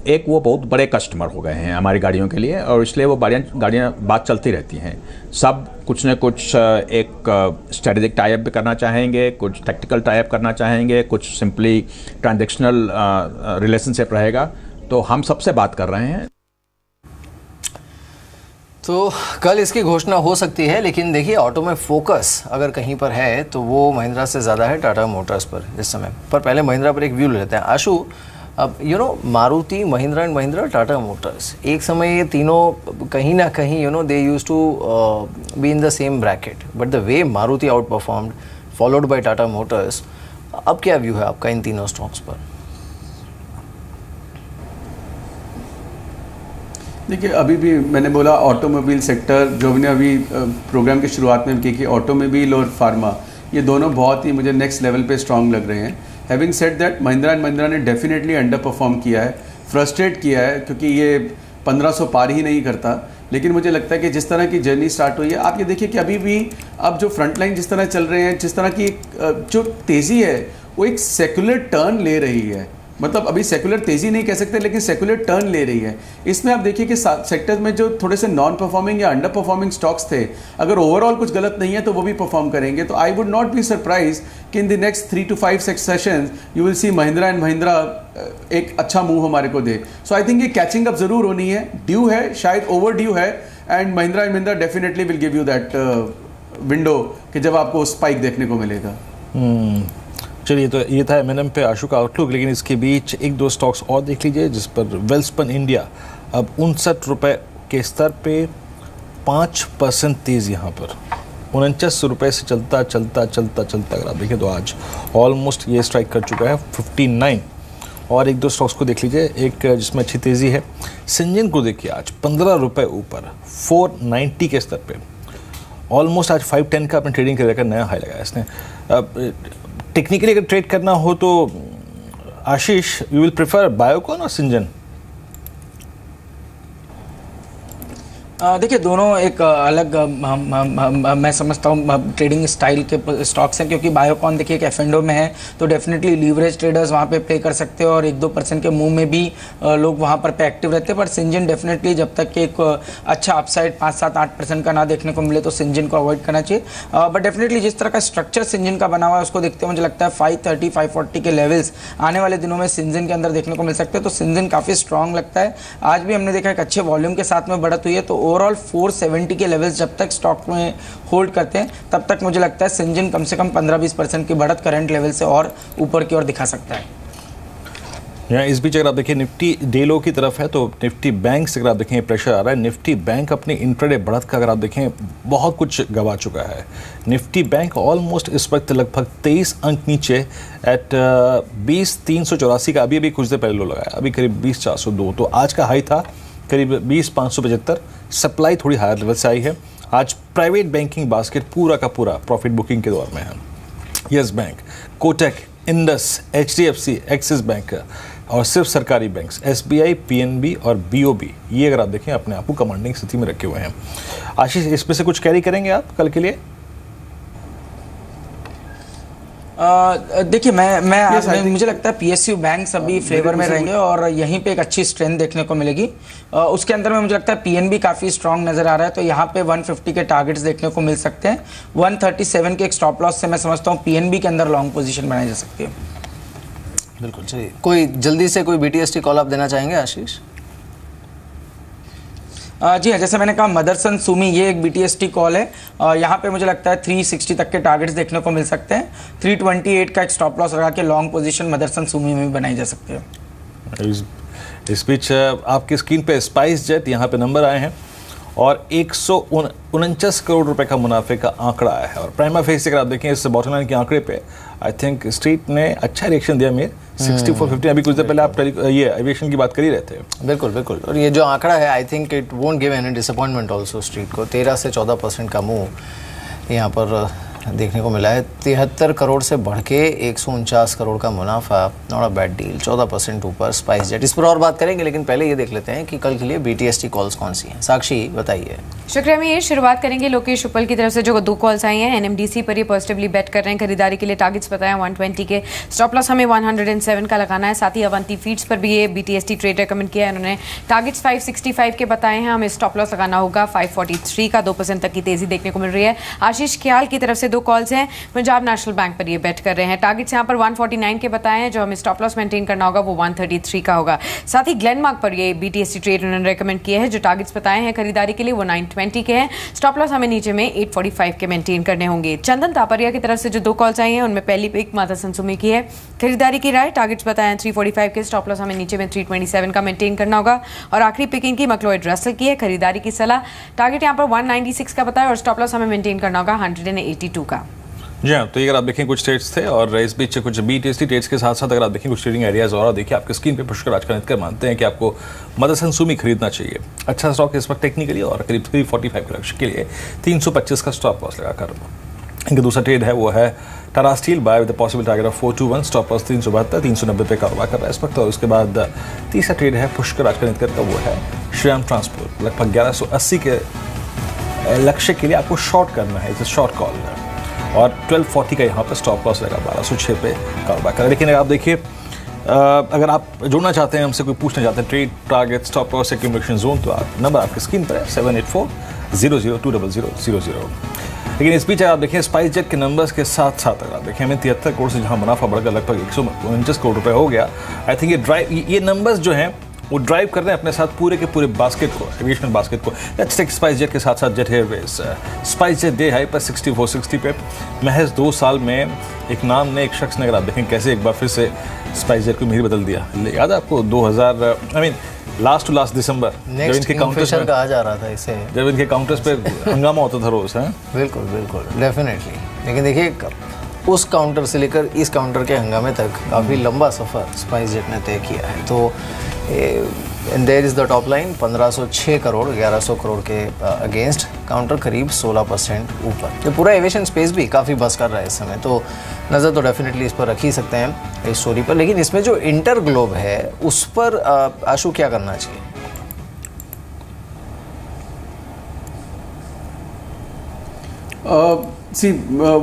एक वो बहुत बड़े कस्टमर हो गए हैं हमारी गाड़ियों के लिए और इसलिए वो गाड़ियाँ बात चलती रहती हैं। सब कुछ न कुछ एक स्ट्रेटेजिक टाई अप भी करना चाहेंगे, कुछ टैक्टिकल टाई अप करना चाहेंगे, कुछ सिंपली ट्रांजेक्शनल रिलेशनशिप रहेगा। तो हम सबसे बात कर रहे हैं। तो कल इसकी घोषणा हो सकती है, लेकिन देखिए ऑटो में फोकस अगर कहीं पर है तो वो महिंद्रा से ज़्यादा है टाटा मोटर्स पर इस समय। पर पहले महिंद्रा पर एक व्यू लेते हैं आशु। अब मारुति, महिंद्रा एंड महिंद्रा, टाटा मोटर्स, एक समय ये तीनों कहीं ना कहीं they used to be in the same bracket, but the way Maruti outperformed followed by टाटा मोटर्स, अब क्या व्यू है आपका इन तीनों स्टॉक्स पर? देखिए अभी भी मैंने बोला ऑटोमोबाइल सेक्टर, जो मैंने अभी प्रोग्राम की शुरुआत में की कि ऑटोमोबाइल और फार्मा ये दोनों बहुत ही मुझे नेक्स्ट लेवल पे स्ट्रांग लग रहे हैं। Having said that, Mahindra and Mahindra ने डेफिनेटली अंडर परफॉर्म किया है, फ्रस्ट्रेट किया है, क्योंकि ये 1500 पार ही नहीं करता। लेकिन मुझे लगता है कि जिस तरह की जर्नी स्टार्ट हुई है, आप ये देखिए कि अभी भी अब जो फ्रंटलाइन जिस तरह चल रहे हैं, जिस तरह की जो तेज़ी है वो एक सेक्युलर टर्न ले रही है, मतलब अभी सेकुलर तेज़ी नहीं कह सकते लेकिन सेकुलर टर्न ले रही है। इसमें आप देखिए कि सेक्टर में जो थोड़े से नॉन परफॉर्मिंग या अंडर परफॉर्मिंग स्टॉक्स थे, अगर ओवरऑल कुछ गलत नहीं है तो वो भी परफॉर्म करेंगे। तो I would not be surprise कि in the next 3 to 5 session you will see Mahindra and Mahindra एक अच्छा मूव हमारे को दे। सो आई थिंक ये कैचिंग अप ज़रूर होनी है, ड्यू है, शायद ओवर ड्यू है, and Mahindra definitely will give you that window कि जब आपको स्पाइक देखने को मिलेगा। चलिए, तो ये था M&M पे आशु का आउटलुक, लेकिन इसके बीच एक दो स्टॉक्स और देख लीजिए जिस पर वेल्सपन इंडिया अब 59 रुपये के स्तर पे 5% तेज़, यहाँ पर 49 रुपये से चलता चलता चलता चलता अगर आप देखें तो आज ऑलमोस्ट ये स्ट्राइक कर चुका है 59। और एक दो स्टॉक्स को देख लीजिए, एक जिसमें अच्छी तेज़ी है सिंजन को देखिए, आज 15 रुपये ऊपर 490 के स्तर पर, ऑलमोस्ट आज 510 का अपने ट्रेडिंग कर नया हाई लगाया इसने। अब टेक्निकली अगर ट्रेड करना हो तो आशीष, you will prefer बायोकॉन और सिंजन? देखिए दोनों एक अलग मैं समझता हूँ ट्रेडिंग स्टाइल के स्टॉक्स हैं, क्योंकि बायोकॉन देखिए एक एफ&ओ में है तो डेफिनेटली लीवरेज ट्रेडर्स वहाँ पे प्ले कर सकते हैं और 1-2% के मूव में भी लोग वहाँ पर एक्टिव रहते हैं। पर सिंजन डेफिनेटली जब तक कि एक अच्छा अपसाइड 5-7-8% का ना देखने को मिले तो सिंजन को अवॉइड करना चाहिए। बट डेफिनेटली जिस तरह का स्ट्रक्चर सिंजन का बना हुआ है उसको देखते हुए मुझे लगता है 530-540 के लेवल्स आने वाले दिनों में सिंजन के अंदर देखने को मिल सकते हैं। तो सिंजन काफ़ी स्ट्रॉन्ग लगता है, आज भी हमने देखा एक अच्छे वॉल्यूम के साथ में बढ़त हुई है। तो ओवरऑल 470 के लेवल्स जब तक स्टॉक में होल्ड करते हैं तब तक मुझे लगता है सिंजन कम से कम 15-20% की बढ़त करंट लेवल से और ऊपर की ओर दिखा सकता है। यहाँ इस बीच अगर आप देखिए निफ्टी डे लो की तरफ है तो निफ्टी बैंक से अगर आप देखें प्रेशर आ रहा है। निफ्टी बैंक अपने इंट्राडे बढ़त का अगर आप देखें बहुत कुछ गवा चुका है। निफ्टी बैंक ऑलमोस्ट इस वक्त लगभग 23 अंक नीचे एट 20,384 का अभी कुछ देर पहले लो लगाया, अभी करीब 20,402। तो आज का हाई था करीब 20,575, सप्लाई थोड़ी हायर लेवल से आई है। आज प्राइवेट बैंकिंग बास्केट पूरा का पूरा प्रॉफिट बुकिंग के दौर में है। Yes bank, Kotak, Indus, HDFC, axis bank और सिर्फ सरकारी बैंक्स एसबीआई, पीएनबी और बीओबी, ये अगर आप देखें अपने आप को कमांडिंग स्थिति में रखे हुए हैं। आशीष, इसमें से कुछ कैरी करेंगे आप कल के लिए? देखिए मैं मुझे लगता है पीएसयू बैंक सभी फ्लेवर में रहेंगे और यहीं पे एक अच्छी स्ट्रेंथ देखने को मिलेगी। उसके अंदर में मुझे लगता है पीएनबी काफ़ी स्ट्रांग नज़र आ रहा है, तो यहाँ पे 150 के टारगेट्स देखने को मिल सकते हैं। 137 के एक स्टॉप लॉस से मैं समझता हूँ पीएनबी के अंदर लॉन्ग पोजिशन बनाई जा सकती है। बिल्कुल सही। कोई जल्दी से कोई BTST कॉल आप देना चाहेंगे आशीष? जी हाँ, जैसे मैंने कहा मदरसन सुमी ये एक BTST कॉल है। यहाँ पे मुझे लगता है 360 तक के टारगेट्स देखने को मिल सकते हैं। 328 का एक स्टॉप लॉस लगा के लॉन्ग पोजीशन मदरसन सुमी में भी बनाई जा सकती है। इस बीच आपकी स्क्रीन पे स्पाइसजेट यहाँ पे नंबर आए हैं और 149 करोड़ रुपए का मुनाफे का आंकड़ा आया है। और प्राइमा फेस अगर आप देखें इस बॉटम लाइन के आंकड़े पे आई थिंक स्ट्रीट ने अच्छा रिएक्शन दिया। मेरे 6450 अभी कुछ देर पहले आप ये एविएशन की बात कर ही रहे थे। बिल्कुल बिल्कुल, और ये जो आंकड़ा है I think it won't give any disappointment also. Street को 13 से 14% का मूव यहाँ पर देखने को मिला है। 73 करोड़ से बढ़ के 149 करोड़ का मुनाफा, नॉट अ बैड डील। 14% ऊपर स्पाइसजेट, इस पर और बात करेंगे लेकिन पहले ये देख लेते हैं कि कल के लिए BTST कॉल्स कौन सी हैं। साक्षी बताइए। शुक्रिया मिहिर। शुरुआत करेंगे लोकेश उपल की तरफ से जो 2 कॉल्स आई हैं। एनएमडीसी पर ये पॉजिटिवली बेट कर रहे हैं, खरीदारी के लिए टारगेट्स बताया 120 के, स्टॉप लॉस हमें 107 का लगाना है। साथ ही अवंती फीड्स पर भी ये BTST ट्रेड रिकमेंड किया है उन्होंने, टारगेट्स 565 के बताए हैं, हमें स्टॉप लॉस लगाना होगा 543 का। 2% तक की तेजी देखने को मिल रही है। आशीष ख्याल की तरफ से विंडो कॉल्स हैं। पंजाब नेशनल बैंक पर ये बैट कर रहे हैं। टारगेट्स यहाँ पर 149 के बताए हैं, जो हमें स्टॉप लॉस मेंटेन करना होगा वो 133 का होगा। साथ ही ग्लेनमार्क पर ये BTST ट्रेड उन्होंने रेकमेंड किए हैं, जो टारगेट्स बताए हैं खरीदारी के लिए वो 920 के हैं। स्टॉप लॉस हमें नीचे में 845 के मेंटेन करने होंगे। चंदन तापरिया की तरफ से जो दो कॉल्स आई हैं उनमें पहली पिक माता संसुमी की है, खरीदारी की राय, टारगेट्स बताए हैं 345 के, स्टॉप लॉस हमें नीचे में 327 का मेंटेन करना होगा। और आखिरी पिक इनकी मैक्लोड रसल की है, खरीदारी की सलाह, टारगेट यहाँ पर 196 का बताया और स्टॉप लॉस हमें मेंटेन करना होगा 182 का। जी हाँ, तो अगर आप देखें कुछ ट्रेड्स थे और इस बीच कुछ BTST ट्रेड्स के साथ साथ अगर आप देखें कुछ ट्रेडिंग एरियाज और देखिए आपके स्क्रीन पे। पुष्कर आज का नित्य मानते हैं कि आपको मदरसनसूमी खरीदना चाहिए। अच्छा स्टॉक इस वक्त टेक्निकली और करीब 345 के लक्ष्य के लिए 325 का स्टॉप लॉस लगाकर। इनका दूसरा ट्रेड है वो है टाटा स्टील buy with possible target of 421, stop loss 372 390 पे कारोबार कर रहा है इस वक्त। और उसके बाद तीसरा ट्रेड है पुष्कर आज का नित्य का, वो है श्रीराम ट्रांसपोर्ट। लगभग 1180 के लक्ष्य के लिए आपको शॉर्ट करना है, इसे शॉर्ट कॉल है, और 1240 का यहाँ पर स्टॉप लॉस रहेगा 1206 पे कारोबार करें। लेकिन अगर आप देखिए, अगर आप जुड़ना चाहते हैं हमसे, कोई पूछना चाहते हैं trade, target, stop loss, accumulation zone, तो आप नंबर आपकी स्क्रीन पर है 7840020000। लेकिन इस बीच आप देखिए स्पाइसजेट के नंबर्स के साथ साथ अगर आप देखें हमें 73 करोड़ से जहाँ मुनाफा बढ़कर लगभग 149 करोड़ रुपये हो गया। आई थिंक ये नंबर्स जो हैं वो ड्राइव कर रहे हैं अपने साथ पूरे के पूरे बास्केट को, एविएशन बास्केट को। एचटेक स्पाइसजेट के साथ साथ Jet Airways SpiceJet day high पर 6460 पे। महज 2 साल में एक नाम ने, एक शख्स ने, अगर आप देखें कैसे एक बार फिर से स्पाइसजेट को मिहिर बदल दिया। याद है आपको 2000 लास्ट टू लास्ट दिसंबर जब इनके काउंटर्स पे आ जा रहा था, इसे जब इनके काउंटर्स पे हंगामा होता था रोज। है बिल्कुल बिल्कुल डेफिनेटली। लेकिन देखिए उस काउंटर से लेकर इस काउंटर के हंगामे तक काफ़ी लंबा सफ़र स्पाइसजेट ने तय किया है। तो and there is the top line 1506 crore 1100 crore के अगेंस्ट, काउंटर करीब 16% ऊपर। तो पूरा एविएशन स्पेस भी काफ़ी बस कर रहा है इस समय, तो नज़र तो डेफिनेटली इस पर रख ही सकते हैं इस स्टोरी पर। लेकिन इसमें जो इंटर ग्लोब है उस पर आशु क्या करना चाहिए?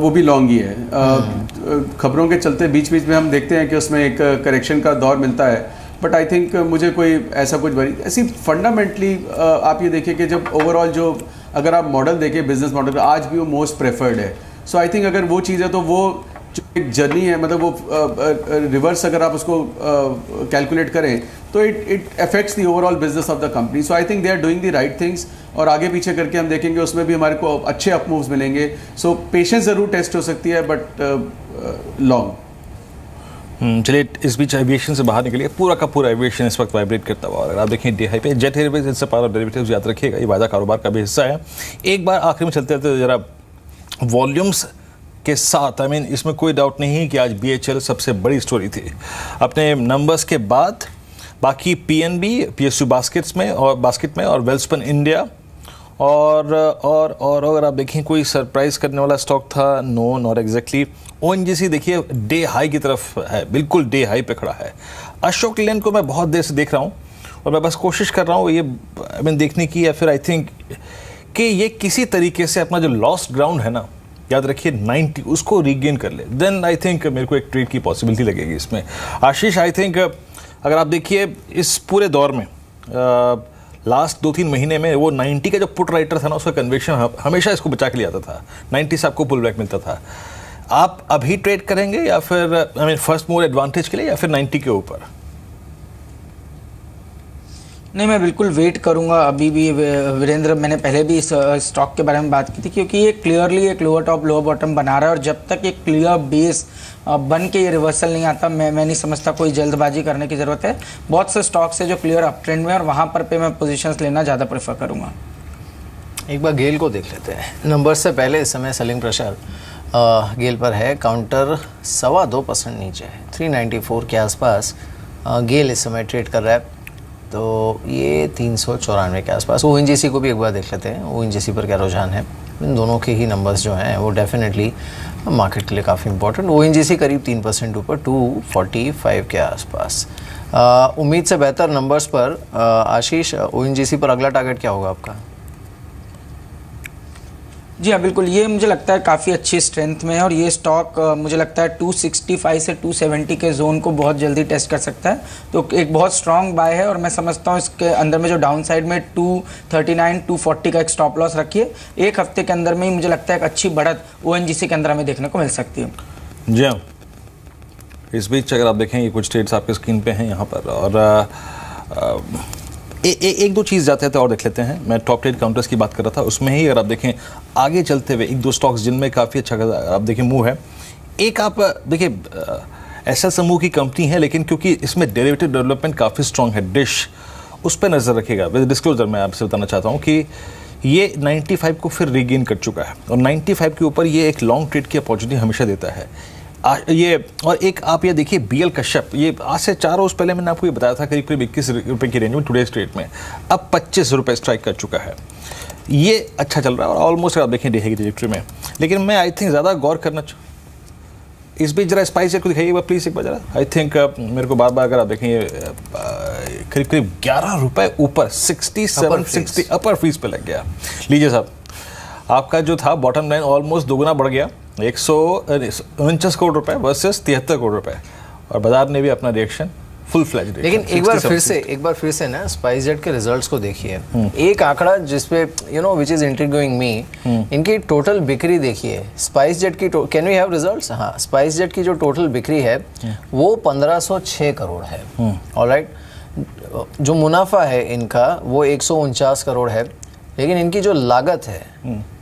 वो भी लॉन्ग ही है। खबरों के चलते बीच बीच में हम देखते हैं कि उसमें एक करेक्शन का दौर मिलता है, बट आई थिंक मुझे कोई ऐसा कुछ बड़ी ऐसी फंडामेंटली आप ये देखिए कि जब ओवरऑल जो अगर आप मॉडल देखें बिजनेस मॉडल आज भी वो मोस्ट प्रेफर्ड है। सो आई थिंक अगर वो चीज़ है तो वो एक जर्नी है, मतलब वो रिवर्स अगर आप उसको कैलकुलेट करें तो it affects the overall business of the company. So I think they are doing the right things, और आगे पीछे करके हम देखेंगे उसमें भी हमारे को अच्छे अप मूव्स मिलेंगे। सो पेशेंस ज़रूर टेस्ट हो सकती है, बट लॉन्ग। चलिए इस बीच एविएशन से बाहर निकलिए, पूरा का पूरा एविएशन इस वक्त वाइब्रेट करता हुआ। अगर आप देखें डे हाई पे जेट एयरवेज इससे पावर डेरिवेटिव्स याद रखिएगा, ये वादा कारोबार का भी हिस्सा है। एक बार आखिर में चलते रहते ज़रा वॉल्यूम्स के साथ। आई मीन इसमें कोई डाउट नहीं है कि आज BHL सबसे बड़ी स्टोरी थी अपने नंबर्स के बाद। बाकी PNB PSU बास्केट्स में और वेल्सपन इंडिया और अगर आप देखें कोई सरप्राइज़ करने वाला स्टॉक था नो नॉट एग्जैक्टली। ONGC देखिए डे हाई की तरफ है, बिल्कुल डे हाई पे खड़ा है। अशोक लेन को मैं बहुत देर से देख रहा हूँ और मैं बस कोशिश कर रहा हूँ ये देखने की, या फिर आई थिंक कि ये किसी तरीके से अपना जो लॉस्ट ग्राउंड है ना, याद रखिए 90, उसको रीगेन कर ले, देन आई थिंक मेरे को एक ट्रेड की पॉसिबिलिटी लगेगी इसमें। आशीष आई थिंक अगर आप देखिए इस पूरे दौर में लास्ट 2-3 महीने में वो 90 का जो पुट राइटर था ना, उसका कन्वेक्शन हमेशा इसको बचा के ले आता था। 90 से आपको पुल बैक मिलता था। आप अभी ट्रेड करेंगे या फिर फर्स्ट मूव एडवांटेज के लिए, या फिर 90 के ऊपर? नहीं, मैं बिल्कुल वेट करूंगा अभी भी वीरेंद्र। मैंने पहले भी इस स्टॉक के बारे में बात की थी, क्योंकि ये क्लियरली एक लोअर टॉप लोअर बॉटम बना रहा है, और जब तक एक क्लियर बेस बन के ये रिवर्सल नहीं आता, मैं नहीं समझता कोई जल्दबाजी करने की ज़रूरत है। बहुत से स्टॉक्स है जो क्लियर अप ट्रेंड में, और वहाँ पर पे मैं पोजिशंस लेना ज़्यादा प्रेफर करूँगा। एक बार गेल को देख लेते हैं। नंबर से पहले इस समय सेलिंग प्रेशर गेल पर है, काउंटर 2.25% नीचे है, 394 के आसपास गेल इस समय ट्रेड कर रहा है। तो ये 394 के आसपास। ONGC को भी एक बार देख लेते हैं, ONGC पर क्या रुझान है। इन दोनों के ही नंबर्स जो हैं वो डेफिनेटली मार्केट के लिए काफ़ी इंपॉर्टेंट। ONGC करीब 3% ऊपर 245 के आसपास। उम्मीद से बेहतर नंबर्स पर आशीष, ONGC पर अगला टारगेट क्या होगा आपका? जी हाँ बिल्कुल, ये मुझे लगता है काफ़ी अच्छी स्ट्रेंथ में है और ये स्टॉक मुझे लगता है 265 से 270 के जोन को बहुत जल्दी टेस्ट कर सकता है, तो एक बहुत स्ट्रांग बाय है। और मैं समझता हूँ इसके अंदर में जो डाउन साइड में 239 240 का एक स्टॉप लॉस रखिए, एक हफ्ते के अंदर में ही मुझे लगता है एक अच्छी बढ़त ओएनजीसी के अंदर हमें देखने को मिल सकती है। जी हाँ, इस बीच अगर आप देखें ये कुछ स्टेट्स आपके स्क्रीन पे हैं यहाँ पर, और एक दो चीज़ जाते थे और देख लेते हैं। मैं टॉप 10 काउंटर्स की बात कर रहा था, उसमें ही अगर आप देखें आगे चलते हुए एक दो स्टॉक्स जिनमें काफ़ी अच्छा आप देखें मूव है। एक आप देखिए एसएल समूह की कंपनी है, लेकिन क्योंकि इसमें डेरिवेटिव डेवलपमेंट काफ़ी स्ट्रॉन्ग है, डिश, उस पर नज़र रखेगा। विद डिस्क्लोजर मैं आपसे बताना चाहता हूँ कि ये 95 को फिर रीगेन कर चुका है और 95 के ऊपर ये एक लॉन्ग ट्रेड की अपॉर्चुनिटी हमेशा देता है ये। और एक आप ये देखिए बीएल कश्यप, ये आज से 4 रोज़ पहले मैंने आपको ये बताया था करीब करीब 21 रुपये की रेंज में, टुडे स्ट्रेट में अब 25 रुपये स्ट्राइक कर चुका है। ये अच्छा चल रहा है और ऑलमोस्ट आप देखें देखेगी ट्रैजेक्टरी में, लेकिन मैं आई थिंक ज़्यादा गौर करना इस बीच जरा स्पाइसजेट को दिखाइए प्लीज़ एक बार जरा। आई थिंक मेरे को बार बार अगर आप देखें ये करीब करीब 11 रुपये ऊपर 67 अपर फीस पर लग गया। लीजिए साहब, आपका जो था बॉटम लाइन ऑलमोस्ट दोगुना बढ़ गया, 149 करोड़ रुपए वर्सेस 73 करोड़ रुपए, और बाजार ने भी अपना रिएक्शन फुल फ्लैश दिया। लेकिन एक बार फिर से ना स्पाइसजेट के रिजल्ट्स को देखिए, एक आंकड़ा जिसपे you know which is intriguing me, इनकी टोटल बिक्री देखिए स्पाइसजेट की। Can we have results? हाँ, स्पाइसजेट की जो टोटल बिक्री है वो 1506 करोड़ है। ऑलराइट, जो मुनाफा है इनका वो 149 करोड़ है, लेकिन इनकी जो लागत है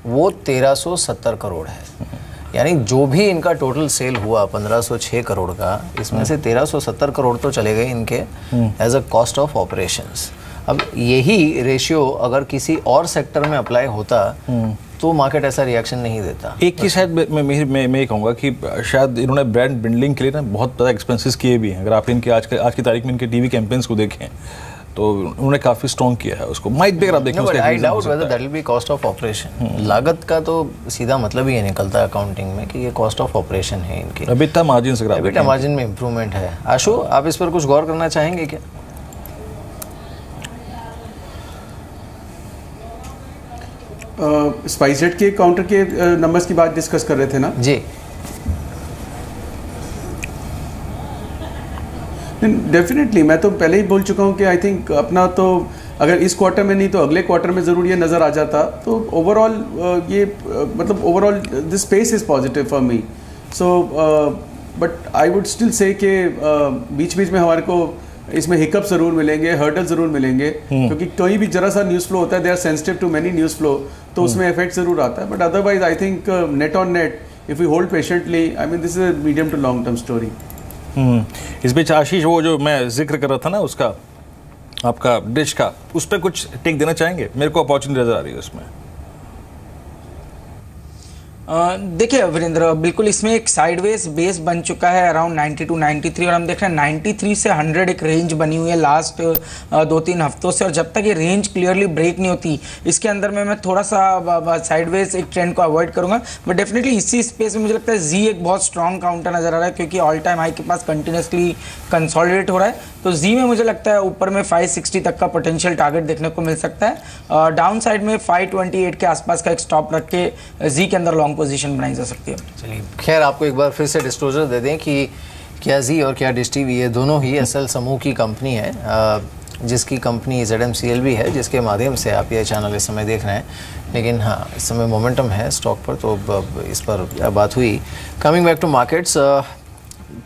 वो 1370 करोड़ है। यानी जो भी इनका टोटल सेल हुआ 1506 करोड़ का, इसमें से 1370 करोड़ तो चले गए इनके as a cost of operations. अब यही रेशियो अगर किसी और सेक्टर में अप्लाई होता तो मार्केट ऐसा रिएक्शन नहीं देता। एक ही शायद मैं कहूँगा कि शायद इन्होंने ब्रांड बिल्डिंग के लिए ना बहुत ज़्यादा एक्सपेंसेस किए भी हैं। अगर आप इनके आज की तारीख में इनके टीवी कैंपेन्स को देखें तो उन्होंने काफ़ी स्ट्रॉन्ग किया है उसको। माइट भी अगर आप देखें I doubt whether that will be cost of operation. लागत का तो सीधा मतलब ही निकलता है अकाउंटिंग में कि ये कॉस्ट ऑफ ऑपरेशन है इनके। EBITDA मार्जिन से EBITDA मार्जिन में इम्प्रूवमेंट है। आशु, आप इस पर कुछ गौर करना चाहेंगे क्या? स्पाइसजेट के काउंटर के नंबर्स की बात डिस्कस कर रहे थे ना जी। डेफिनेटली मैं तो पहले ही बोल चुका हूँ कि आई थिंक अपना तो अगर इस क्वार्टर में नहीं तो अगले क्वार्टर में ज़रूर ये नज़र आ जाता। तो ओवरऑल ये मतलब overall this space is positive for me, so but I would still say कि बीच बीच में हमारे को इसमें हिकअप ज़रूर मिलेंगे, हर्डल ज़रूर मिलेंगे, क्योंकि कोई भी जरा सा न्यूज़ फ्लो होता है they are sensitive to many news flow, तो उसमें इफेक्ट ज़रूर आता है। But otherwise I think net on net if we hold patiently, I mean this is a medium to long term story. इस बीच आशीष, वो जो मैं जिक्र कर रहा था ना उसका, आपका डिश का, उस पर कुछ टेक देना चाहेंगे? मेरे को अपॉर्चुनिटी नज़र आ रही है उसमें। देखिए वीरेंद्र, बिल्कुल इसमें एक साइडवेज बेस बन चुका है अराउंड 92-93, और हम देख रहे हैं 93 से 100 एक रेंज बनी हुई है लास्ट 2-3 हफ्तों से, और जब तक ये रेंज क्लियरली ब्रेक नहीं होती इसके अंदर में मैं थोड़ा सा साइडवेज एक ट्रेंड को अवॉइड करूंगा। बट डेफिनेटली इसी स्पेस में मुझे लगता है जी एक बहुत स्ट्रॉन्ग काउंटर नज़र आ रहा है, क्योंकि ऑल टाइम हाई के पास कंटिन्यूसली कंसॉलिडेट हो रहा है। तो जी में मुझे लगता है ऊपर में 560 तक का पोटेंशियल टारगेट देखने को मिल सकता है, डाउन साइड में 528 के आसपास का एक स्टॉप रख के जी के अंदर लॉन्ग पोजीशन बनाई जा सकती है। चलिए, खैर आपको एक बार फिर से डिस्क्लोजर दे दें कि क्या जी और क्या डिश टीवी, ये दोनों ही एसएल समूह की कंपनी है, जिसकी कंपनी ZMCL भी है, जिसके माध्यम से आप ये चैनल इस समय देख रहे हैं। लेकिन हाँ, इस समय मोमेंटम है स्टॉक पर, तो इस पर बात हुई। Coming back to markets,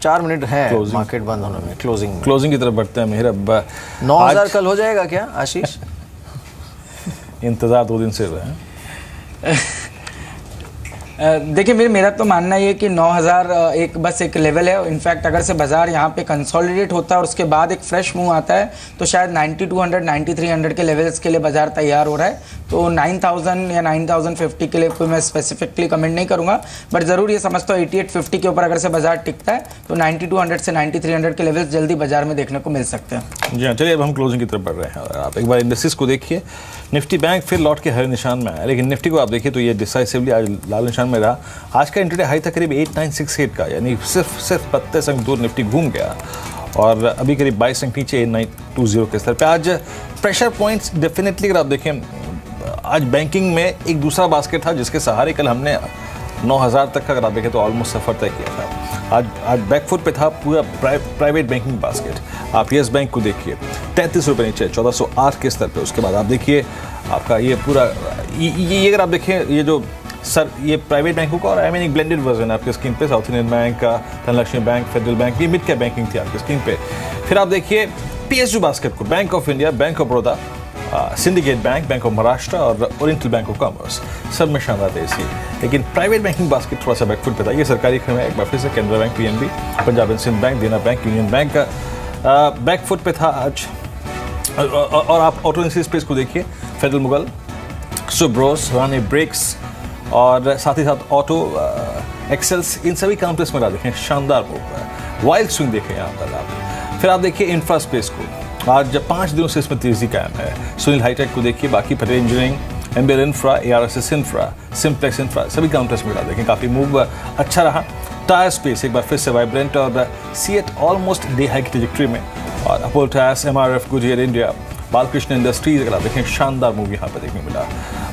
4 minute हैं मार्केट बंद होने में, क्लोजिंग की तरफ बढ़ते हैं। मेहर अब्बा 9000 कल हो जाएगा क्या आशीष? इंतजार 2 दिन से रहा है। देखिए मेरा तो मानना ये है कि 9000 एक बस एक लेवल है। इनफैक्ट अगर से बाजार यहाँ पे कंसोलिडेट होता है और उसके बाद एक फ्रेश मूव आता है तो शायद 9200 9300 के लेवल्स के लिए बाजार तैयार हो रहा है। तो 9000 या 9050 के लिए कोई मैं स्पेसिफिकली कमेंट नहीं करूँगा, बट ज़रूर ये समझता हूँ 8850 के ऊपर अगर से बाजार टिकता है तो 9200 से 9300 के लेवल्स जल्दी बाजार में देखने को मिल सकते हैं। जी हाँ, चलिए अब हम क्लोजिंग की तरफ बढ़ रहे हैं। आप एक बार इंडस्ट्रीज को देखिए, निफ्टी बैंक फिर लौट के हरे निशान में आया, लेकिन निफ्टी को आप देखिए तो ये डिसाइसिवली आज लाल निशान में रहा। आज का इंटरडे हाई था करीब 8968 का, यानी सिर्फ 32 अंक दूर निफ्टी घूम गया और अभी करीब 22 अंक नीचे 8920 के स्तर पे। आज प्रेशर पॉइंट्स डेफिनेटली अगर आप देखें आज बैंकिंग में एक दूसरा बास्केट था जिसके सहारे कल हमने 9000 तक का करा देखे तो ऑलमोस्ट सफ़र तय किया था। आज बैकफुट पे था पूरा प्राइवेट बैंकिंग बास्केट। आप येस बैंक को देखिए 33 रुपये नीचे 1408 के स्तर पे। उसके बाद आप देखिए आपका ये पूरा ये अगर आप देखिए ये जो सर ये प्राइवेट बैंकों का और आई मीन एक ब्लेंडेड वर्जन आपके स्क्रीन पे साउथ इंडियन बैंक का, धनलक्ष्मी बैंक, फेडरल बैंक, ये मिड कैप बैंकिंग थी आपके स्क्रीन पे। फिर आप देखिए पीएसयू बास्केट को बैंक ऑफ इंडिया, Bank of Baroda, Syndicate Bank, Bank of Maharashtra और ओरिएंटल बैंक ऑफ कॉमर्स, सब में शानदार तेजी। लेकिन प्राइवेट बैंकिंग बास्केट थोड़ा सा बैकफुट पे था। ये सरकारी खबर है एक बार फिर से, केनरा बैंक, PNB, Punjab and Sind bank, Dena bank, Union Bank का बैकफुट पे था आज। और आप ऑटो इंडस्ट्री स्पेस को देखिए, Federal Mogul, सुब्रोस, Rane brakes और साथ ही साथ ऑटो एक्सेल्स, इन सभी काउंटर्स में देखें शानदार मूव, वाइल्ड स्विंग देखें यहाँ पर आप। फिर आप देखिए इंफ्रा स्पेस को, आज जब 5 दिनों से इसमें तेजी कायम है। सुनील हाईटेक को देखिए, बाकी पटेल इंजीनियरिंग, एम्बेल infra, ARSS infra, Simplex infra, सभी काउंटर्स में देखें काफ़ी मूव अच्छा रहा। टायर स्पेस एक बार फिर से वाइब्रेंट और सीएट ऑलमोस्ट डे हाई की ट्रैजेक्टरी में, और Apollo tyres, MRF, Goodyear India, Balkrishna industries, अगर आप देखें शानदार मूवी यहाँ पर देखने मिला।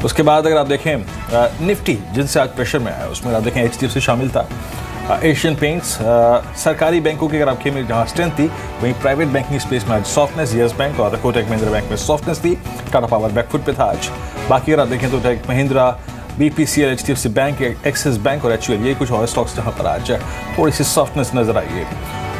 उसके बाद अगर आप देखें निफ्टी जिनसे आज प्रेशर में आया, उसमें आप देखें HDFC शामिल था, एशियन पेंट्स, सरकारी बैंकों की अगर आप खेल में जहाँ स्ट्रेंथ थी वहीं प्राइवेट बैंकिंग स्पेस में आज सॉफ्टनेस, येस बैंक और कोटक महिंद्रा बैंक में सॉफ्टनेस थी। टाटा पावर बैकफुट पे था आज। बाकी अगर आप देखें तो take Mahindra, BPCL, HDFC Bank, Axis bank और HUL, ये कुछ और स्टॉक्स जहाँ पर आज थोड़ी सी सॉफ्टनेस नजर आई है।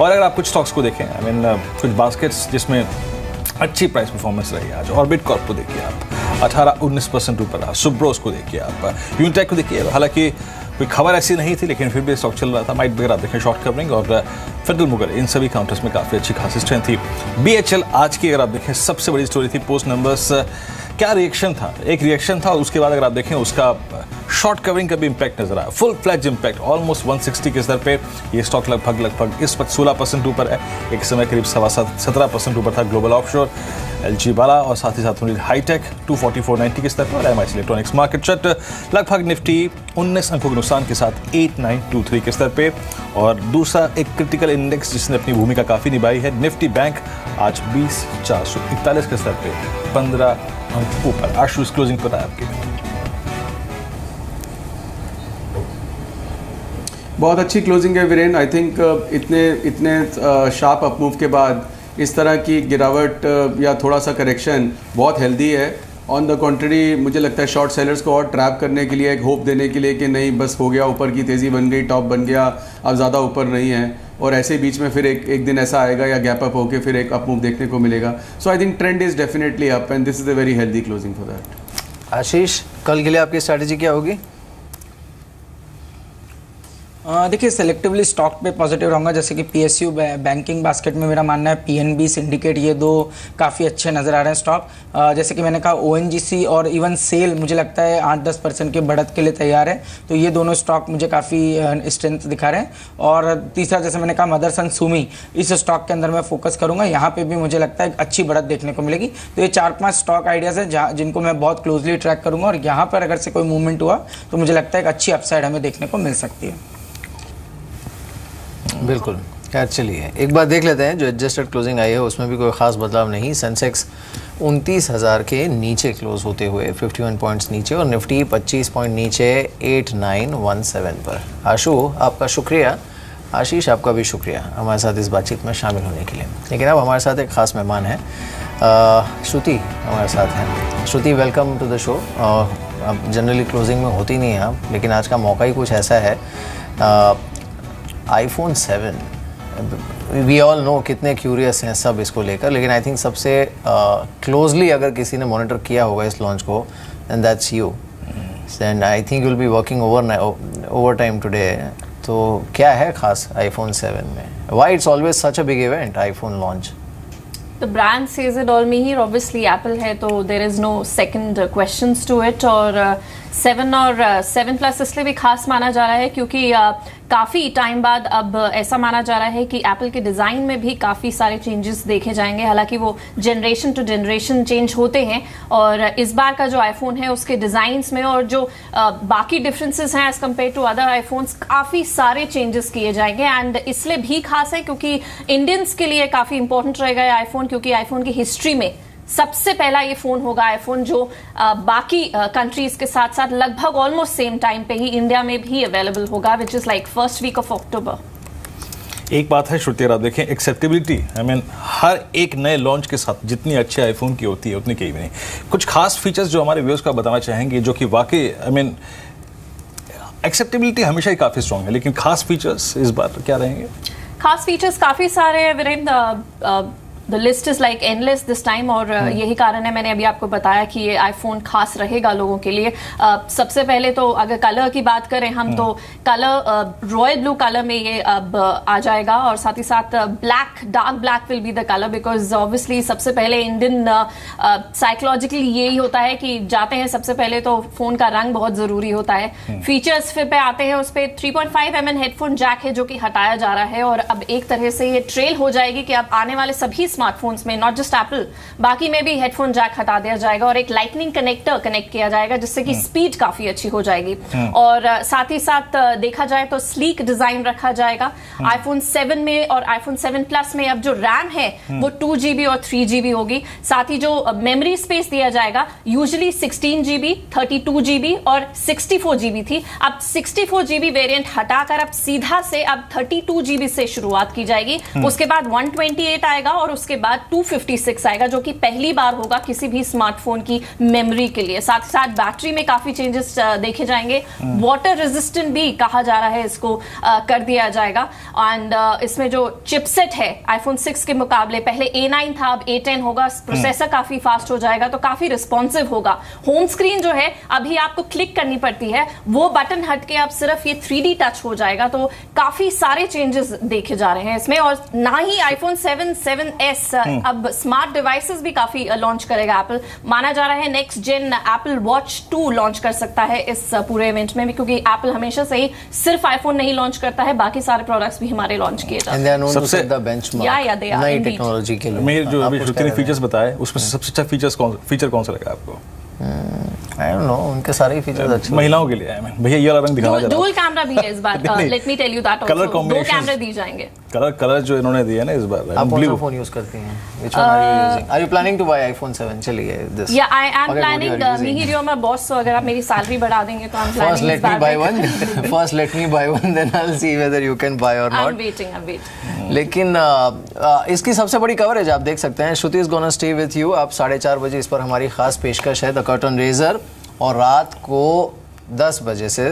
और अगर आप कुछ स्टॉक्स को देखें आई मीन कुछ बास्केट्स जिसमें अच्छी प्राइस परफॉर्मेंस रही आज। ऑर्बिट कॉर्प को देखिए आप 18-19% ऊपर रहा। सुब्रोस को देखिए आप, यूनिटेक को देखिए, हालांकि कोई खबर ऐसी नहीं थी लेकिन फिर भी स्टॉक चल रहा था। माइट भी आप देखें शॉर्ट कवरिंग और फेडरल मुगल, इन सभी काउंटर्स में काफ़ी अच्छी खासी स्ट्रेंथ थी। BHL आज की अगर आप देखें सबसे बड़ी स्टोरी थी, पोस्ट नंबर्स क्या रिएक्शन था, एक रिएक्शन था और उसके बाद अगर आप देखें उसका शॉर्ट कवरिंग का भी इम्पैक्ट नजर आया, फुल फ्लैज इम्पैक्ट ऑलमोस्ट 160 के स्तर पे। ये स्टॉक लगभग इस वक्त 16% ऊपर है, एक समय करीब 17% ऊपर था। ग्लोबल ऑफशोर, LG बाला और साथ ही साथ उन्हें हाईटेक 244.90 के स्तर पर। MIC इलेक्ट्रॉनिक्स मार्केट शट लगभग निफ्टी 19 अंकों के नुकसान के साथ 8923 के स्तर पे। और दूसरा एक क्रिटिकल इंडेक्स जिसने अपनी भूमिका काफ़ी निभाई है, निफ्टी बैंक, आज 20,441 के स्तर पे 15 अंक ऊपर। आशीष क्लोजिंग पता है आपके बहुत अच्छी क्लोजिंग है वीरेंद्र। आई थिंक इतने शार्प अपमूव के बाद इस तरह की गिरावट या थोड़ा सा करेक्शन बहुत हेल्दी है। ऑन द कॉन्ट्री मुझे लगता है शॉर्ट सेलर्स को और ट्रैप करने के लिए, एक होप देने के लिए कि नहीं बस हो गया, ऊपर की तेज़ी बन गई, टॉप बन गया, अब ज़्यादा ऊपर नहीं है। और ऐसे बीच में फिर एक दिन ऐसा आएगा या गैप अप होकर फिर एक अपमूव देखने को मिलेगा। So I think trend is definitely up and this is a very healthy closing for that. आशीष, कल के लिए आपकी स्ट्रैटेजी क्या होगी? देखिए, सेलेक्टिवली स्टॉक पे पॉजिटिव रहूँगा, जैसे कि PSU बैंकिंग बास्केट में मेरा मानना है PNB, सिंडिकेट, ये दो काफ़ी अच्छे नज़र आ रहे हैं स्टॉक। जैसे कि मैंने कहा ONGC और इवन सेल मुझे लगता है 8-10% के बढ़त के लिए तैयार है, तो ये दोनों स्टॉक मुझे काफ़ी स्ट्रेंथ दिखा रहे हैं। और तीसरा, जैसे मैंने कहा, मदरसन सुमी, इस स्टॉक के अंदर मैं फोकस करूँगा, यहाँ पर भी मुझे लगता है अच्छी बढ़त देखने को मिलेगी। तो ये 4-5 स्टॉक आइडियाज़ हैं जिनको मैं बहुत क्लोजली ट्रैक करूँगा और यहाँ पर अगर से कोई मूवमेंट हुआ तो मुझे लगता है एक अच्छी अपसाइड हमें देखने को मिल सकती है। बिल्कुल यार, चलिए एक बार देख लेते हैं जो एडजस्टेड क्लोजिंग आई है, उसमें भी कोई ख़ास बदलाव नहीं। सेंसेक्स 29,000 के नीचे क्लोज होते हुए 51 पॉइंट्स नीचे और निफ्टी 25 पॉइंट नीचे 8917 पर। आशु आपका शुक्रिया, आशीष आपका भी शुक्रिया हमारे साथ इस बातचीत में शामिल होने के लिए। लेकिन अब हमारे साथ एक ख़ास मेहमान है, श्रुति हमारे साथ हैं। Shruti, welcome to the show. अब जनरली क्लोजिंग में होती नहीं है आप, लेकिन आज का मौका ही कुछ ऐसा है। आईफोन 7, वी ऑल नो कितने क्यूरियस हैं सब इसको लेकर, लेकिन आई थिंक सबसे क्लोजली अगर किसी ने मॉनिटर किया होगा इस लॉन्च को, and that's you, and I think you will be working over time today. तो क्या है खास आईफोन 7 में? Why it's always such a big event, iPhone launch? The brand says it all, Mihir. Obviously, Apple है, तो there is no second questions to it. और 7 और 7 plus इसलिए भी खास माना जा रहा है क्योंकि काफ़ी टाइम बाद अब ऐसा माना जा रहा है कि Apple के डिज़ाइन में भी काफ़ी सारे चेंजेस देखे जाएंगे। हालांकि वो जनरेशन टू जनरेशन चेंज होते हैं और इस बार का जो iPhone है उसके डिज़ाइंस में और जो बाकी डिफरेंसेस हैं as compare to other iPhones, काफ़ी सारे चेंजेस किए जाएंगे। एंड इसलिए भी खास है क्योंकि इंडियंस के लिए काफ़ी इंपॉर्टेंट रहेगा ये आईफोन, क्योंकि आईफोन की हिस्ट्री में सबसे पहला ये फोन होगा आईफोन, जो बाकी कंट्रीज के साथ साथ लगभग ऑलमोस्ट सेम टाइम पे ही इंडिया में भी अवेलेबल होगा, which is like first week of October. एक बात है श्रुति, आप देखें एक्सेप्टेबिलिटी, आई मीन हर एक नए लॉन्च के साथ जितनी अच्छी आईफोन की होती है उतनी की भी नहीं। कुछ खास फीचर्स जो हमारे व्यूअर्स का बताना चाहेंगे, जो कि वाकई आई मीन एक्सेप्टेबिलिटी हमेशा ही काफ़ी स्ट्रांग है, लेकिन खास फीचर्स इस बार क्या रहेंगे? खास फीचर्स काफ़ी सारे हैं वीरेंद्र, the list is like endless this time, और यही कारण है मैंने अभी आपको बताया कि ये आईफोन खास रहेगा लोगों के लिए। सबसे पहले तो अगर कलर की बात करें हम, तो कलर रॉयल ब्लू कलर में ये अब आ जाएगा, और साथ ही साथ black, dark black will be the colour, because obviously सबसे पहले इंडियन साइकोलॉजिकली यही होता है कि जाते हैं सबसे पहले तो फोन का रंग बहुत जरूरी होता है। फीचर्स फिर पे आते हैं, उस पर 3.5mm हेडफोन जैक है जो कि हटाया जा रहा है, और अब एक तरह से ये ट्रेल हो जाएगी कि अब आने वाले सभी स्मार्टफोन्स में, नॉट जस्ट एप्पल, बाकी में भी हेडफोन जैक हटा दिया जाएगा, और एक लाइटनिंग कनेक्टर कनेक्ट किया जाएगा जिससे कि स्पीड काफी अच्छी हो जाएगी। और साथ ही साथ देखा जाए तो स्लीक डिजाइन रखा जाएगा आईफोन 7 में, और आईफोन 7 प्लस में अब जो रैम है वो 2GB और 3GB होगी। साथ ही जो मेमोरी स्पेस दिया जाएगा, यूजली 16GB, 32GB और 64GB थी, अब 64GB वेरियंट हटाकर अब सीधा से अब 32GB से शुरुआत की जाएगी। उसके बाद 128 आएगा, और उसके बाद 256 आएगा, जो कि पहली बार होगा किसी भी स्मार्टफोन की मेमोरी के लिए। साथ ही साथ बैटरी में काफी चेंजेस देखे जाएंगे, वाटर रेजिस्टेंट भी कहा जा रहा है इसको कर दिया जाएगा। एंड इसमें जो चिपसेट है आईफोन 6 के मुकाबले, पहले A9 था अब A10 होगा, प्रोसेसर काफी फास्ट हो जाएगा, तो काफी रिस्पॉन्सिव होगा। होम स्क्रीन जो है अभी आपको क्लिक करनी पड़ती है, वो बटन हट के अब सिर्फ ये 3D टच हो जाएगा, तो काफी सारे चेंजेस देखे जा रहे हैं इसमें। और ना ही आईफोन 7S अब स्मार्ट डिवाइसेस भी काफी लॉन्च करेगा एप्पल, माना जा रहा है next gen Apple watch 2 launch कर सकता है इस पूरे इवेंट में भी, क्योंकि एप्पल हमेशा से ही सिर्फ आईफोन नहीं लॉन्च करता है, बाकी सारे प्रोडक्ट्स भी हमारे लॉन्च किए जाते हैं। सबसे नई टेक्नोलॉजी के लिए जो अभी जितने फीचर्स बताए, उसमें सबसे अच्छा फीचर कौन सा लगा आपको? I don't know, उनके सारे फीचर्स अच्छे, महिलाओं के लिए आई मीन। भैया ये वाला रंग दिखाना, डुअल कैमरा भी है इस बार, let me tell you that also, दो कैमरे दिए जाएंगे। कलर जो इन्होंने दिए हैं ना इस बार, आप कौन सा फोन यूज करती हैं? Which one are you using? Are you planning to buy iPhone 7? चलिए दिस, या I am planning, Mihir my boss, so अगर आप मेरी सैलरी बढ़ा देंगे तो आई एम प्लानिंग इस बार। First let me buy one, then I will see whether you can buy or not. I am waiting, I wait. लेकिन इसकी सबसे बड़ी कवरेज आप देख सकते हैं, Shruti is gonna stay with you. आप 4:30 बजे इस पर हमारी खास पेशकश है द कर्टन रेजर, और रात को 10 बजे से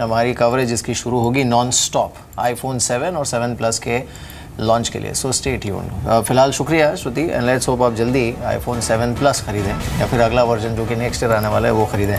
हमारी कवरेज इसकी शुरू होगी नॉन स्टॉप आईफोन 7 और 7 प्लस के लॉन्च के लिए। So stay tuned. फिलहाल शुक्रिया श्रुति, एंड लेट्स होप आप जल्दी आईफोन 7 प्लस खरीदें, या फिर अगला वर्जन जो कि नेक्स्ट ईयर आने वाला है वो खरीदें।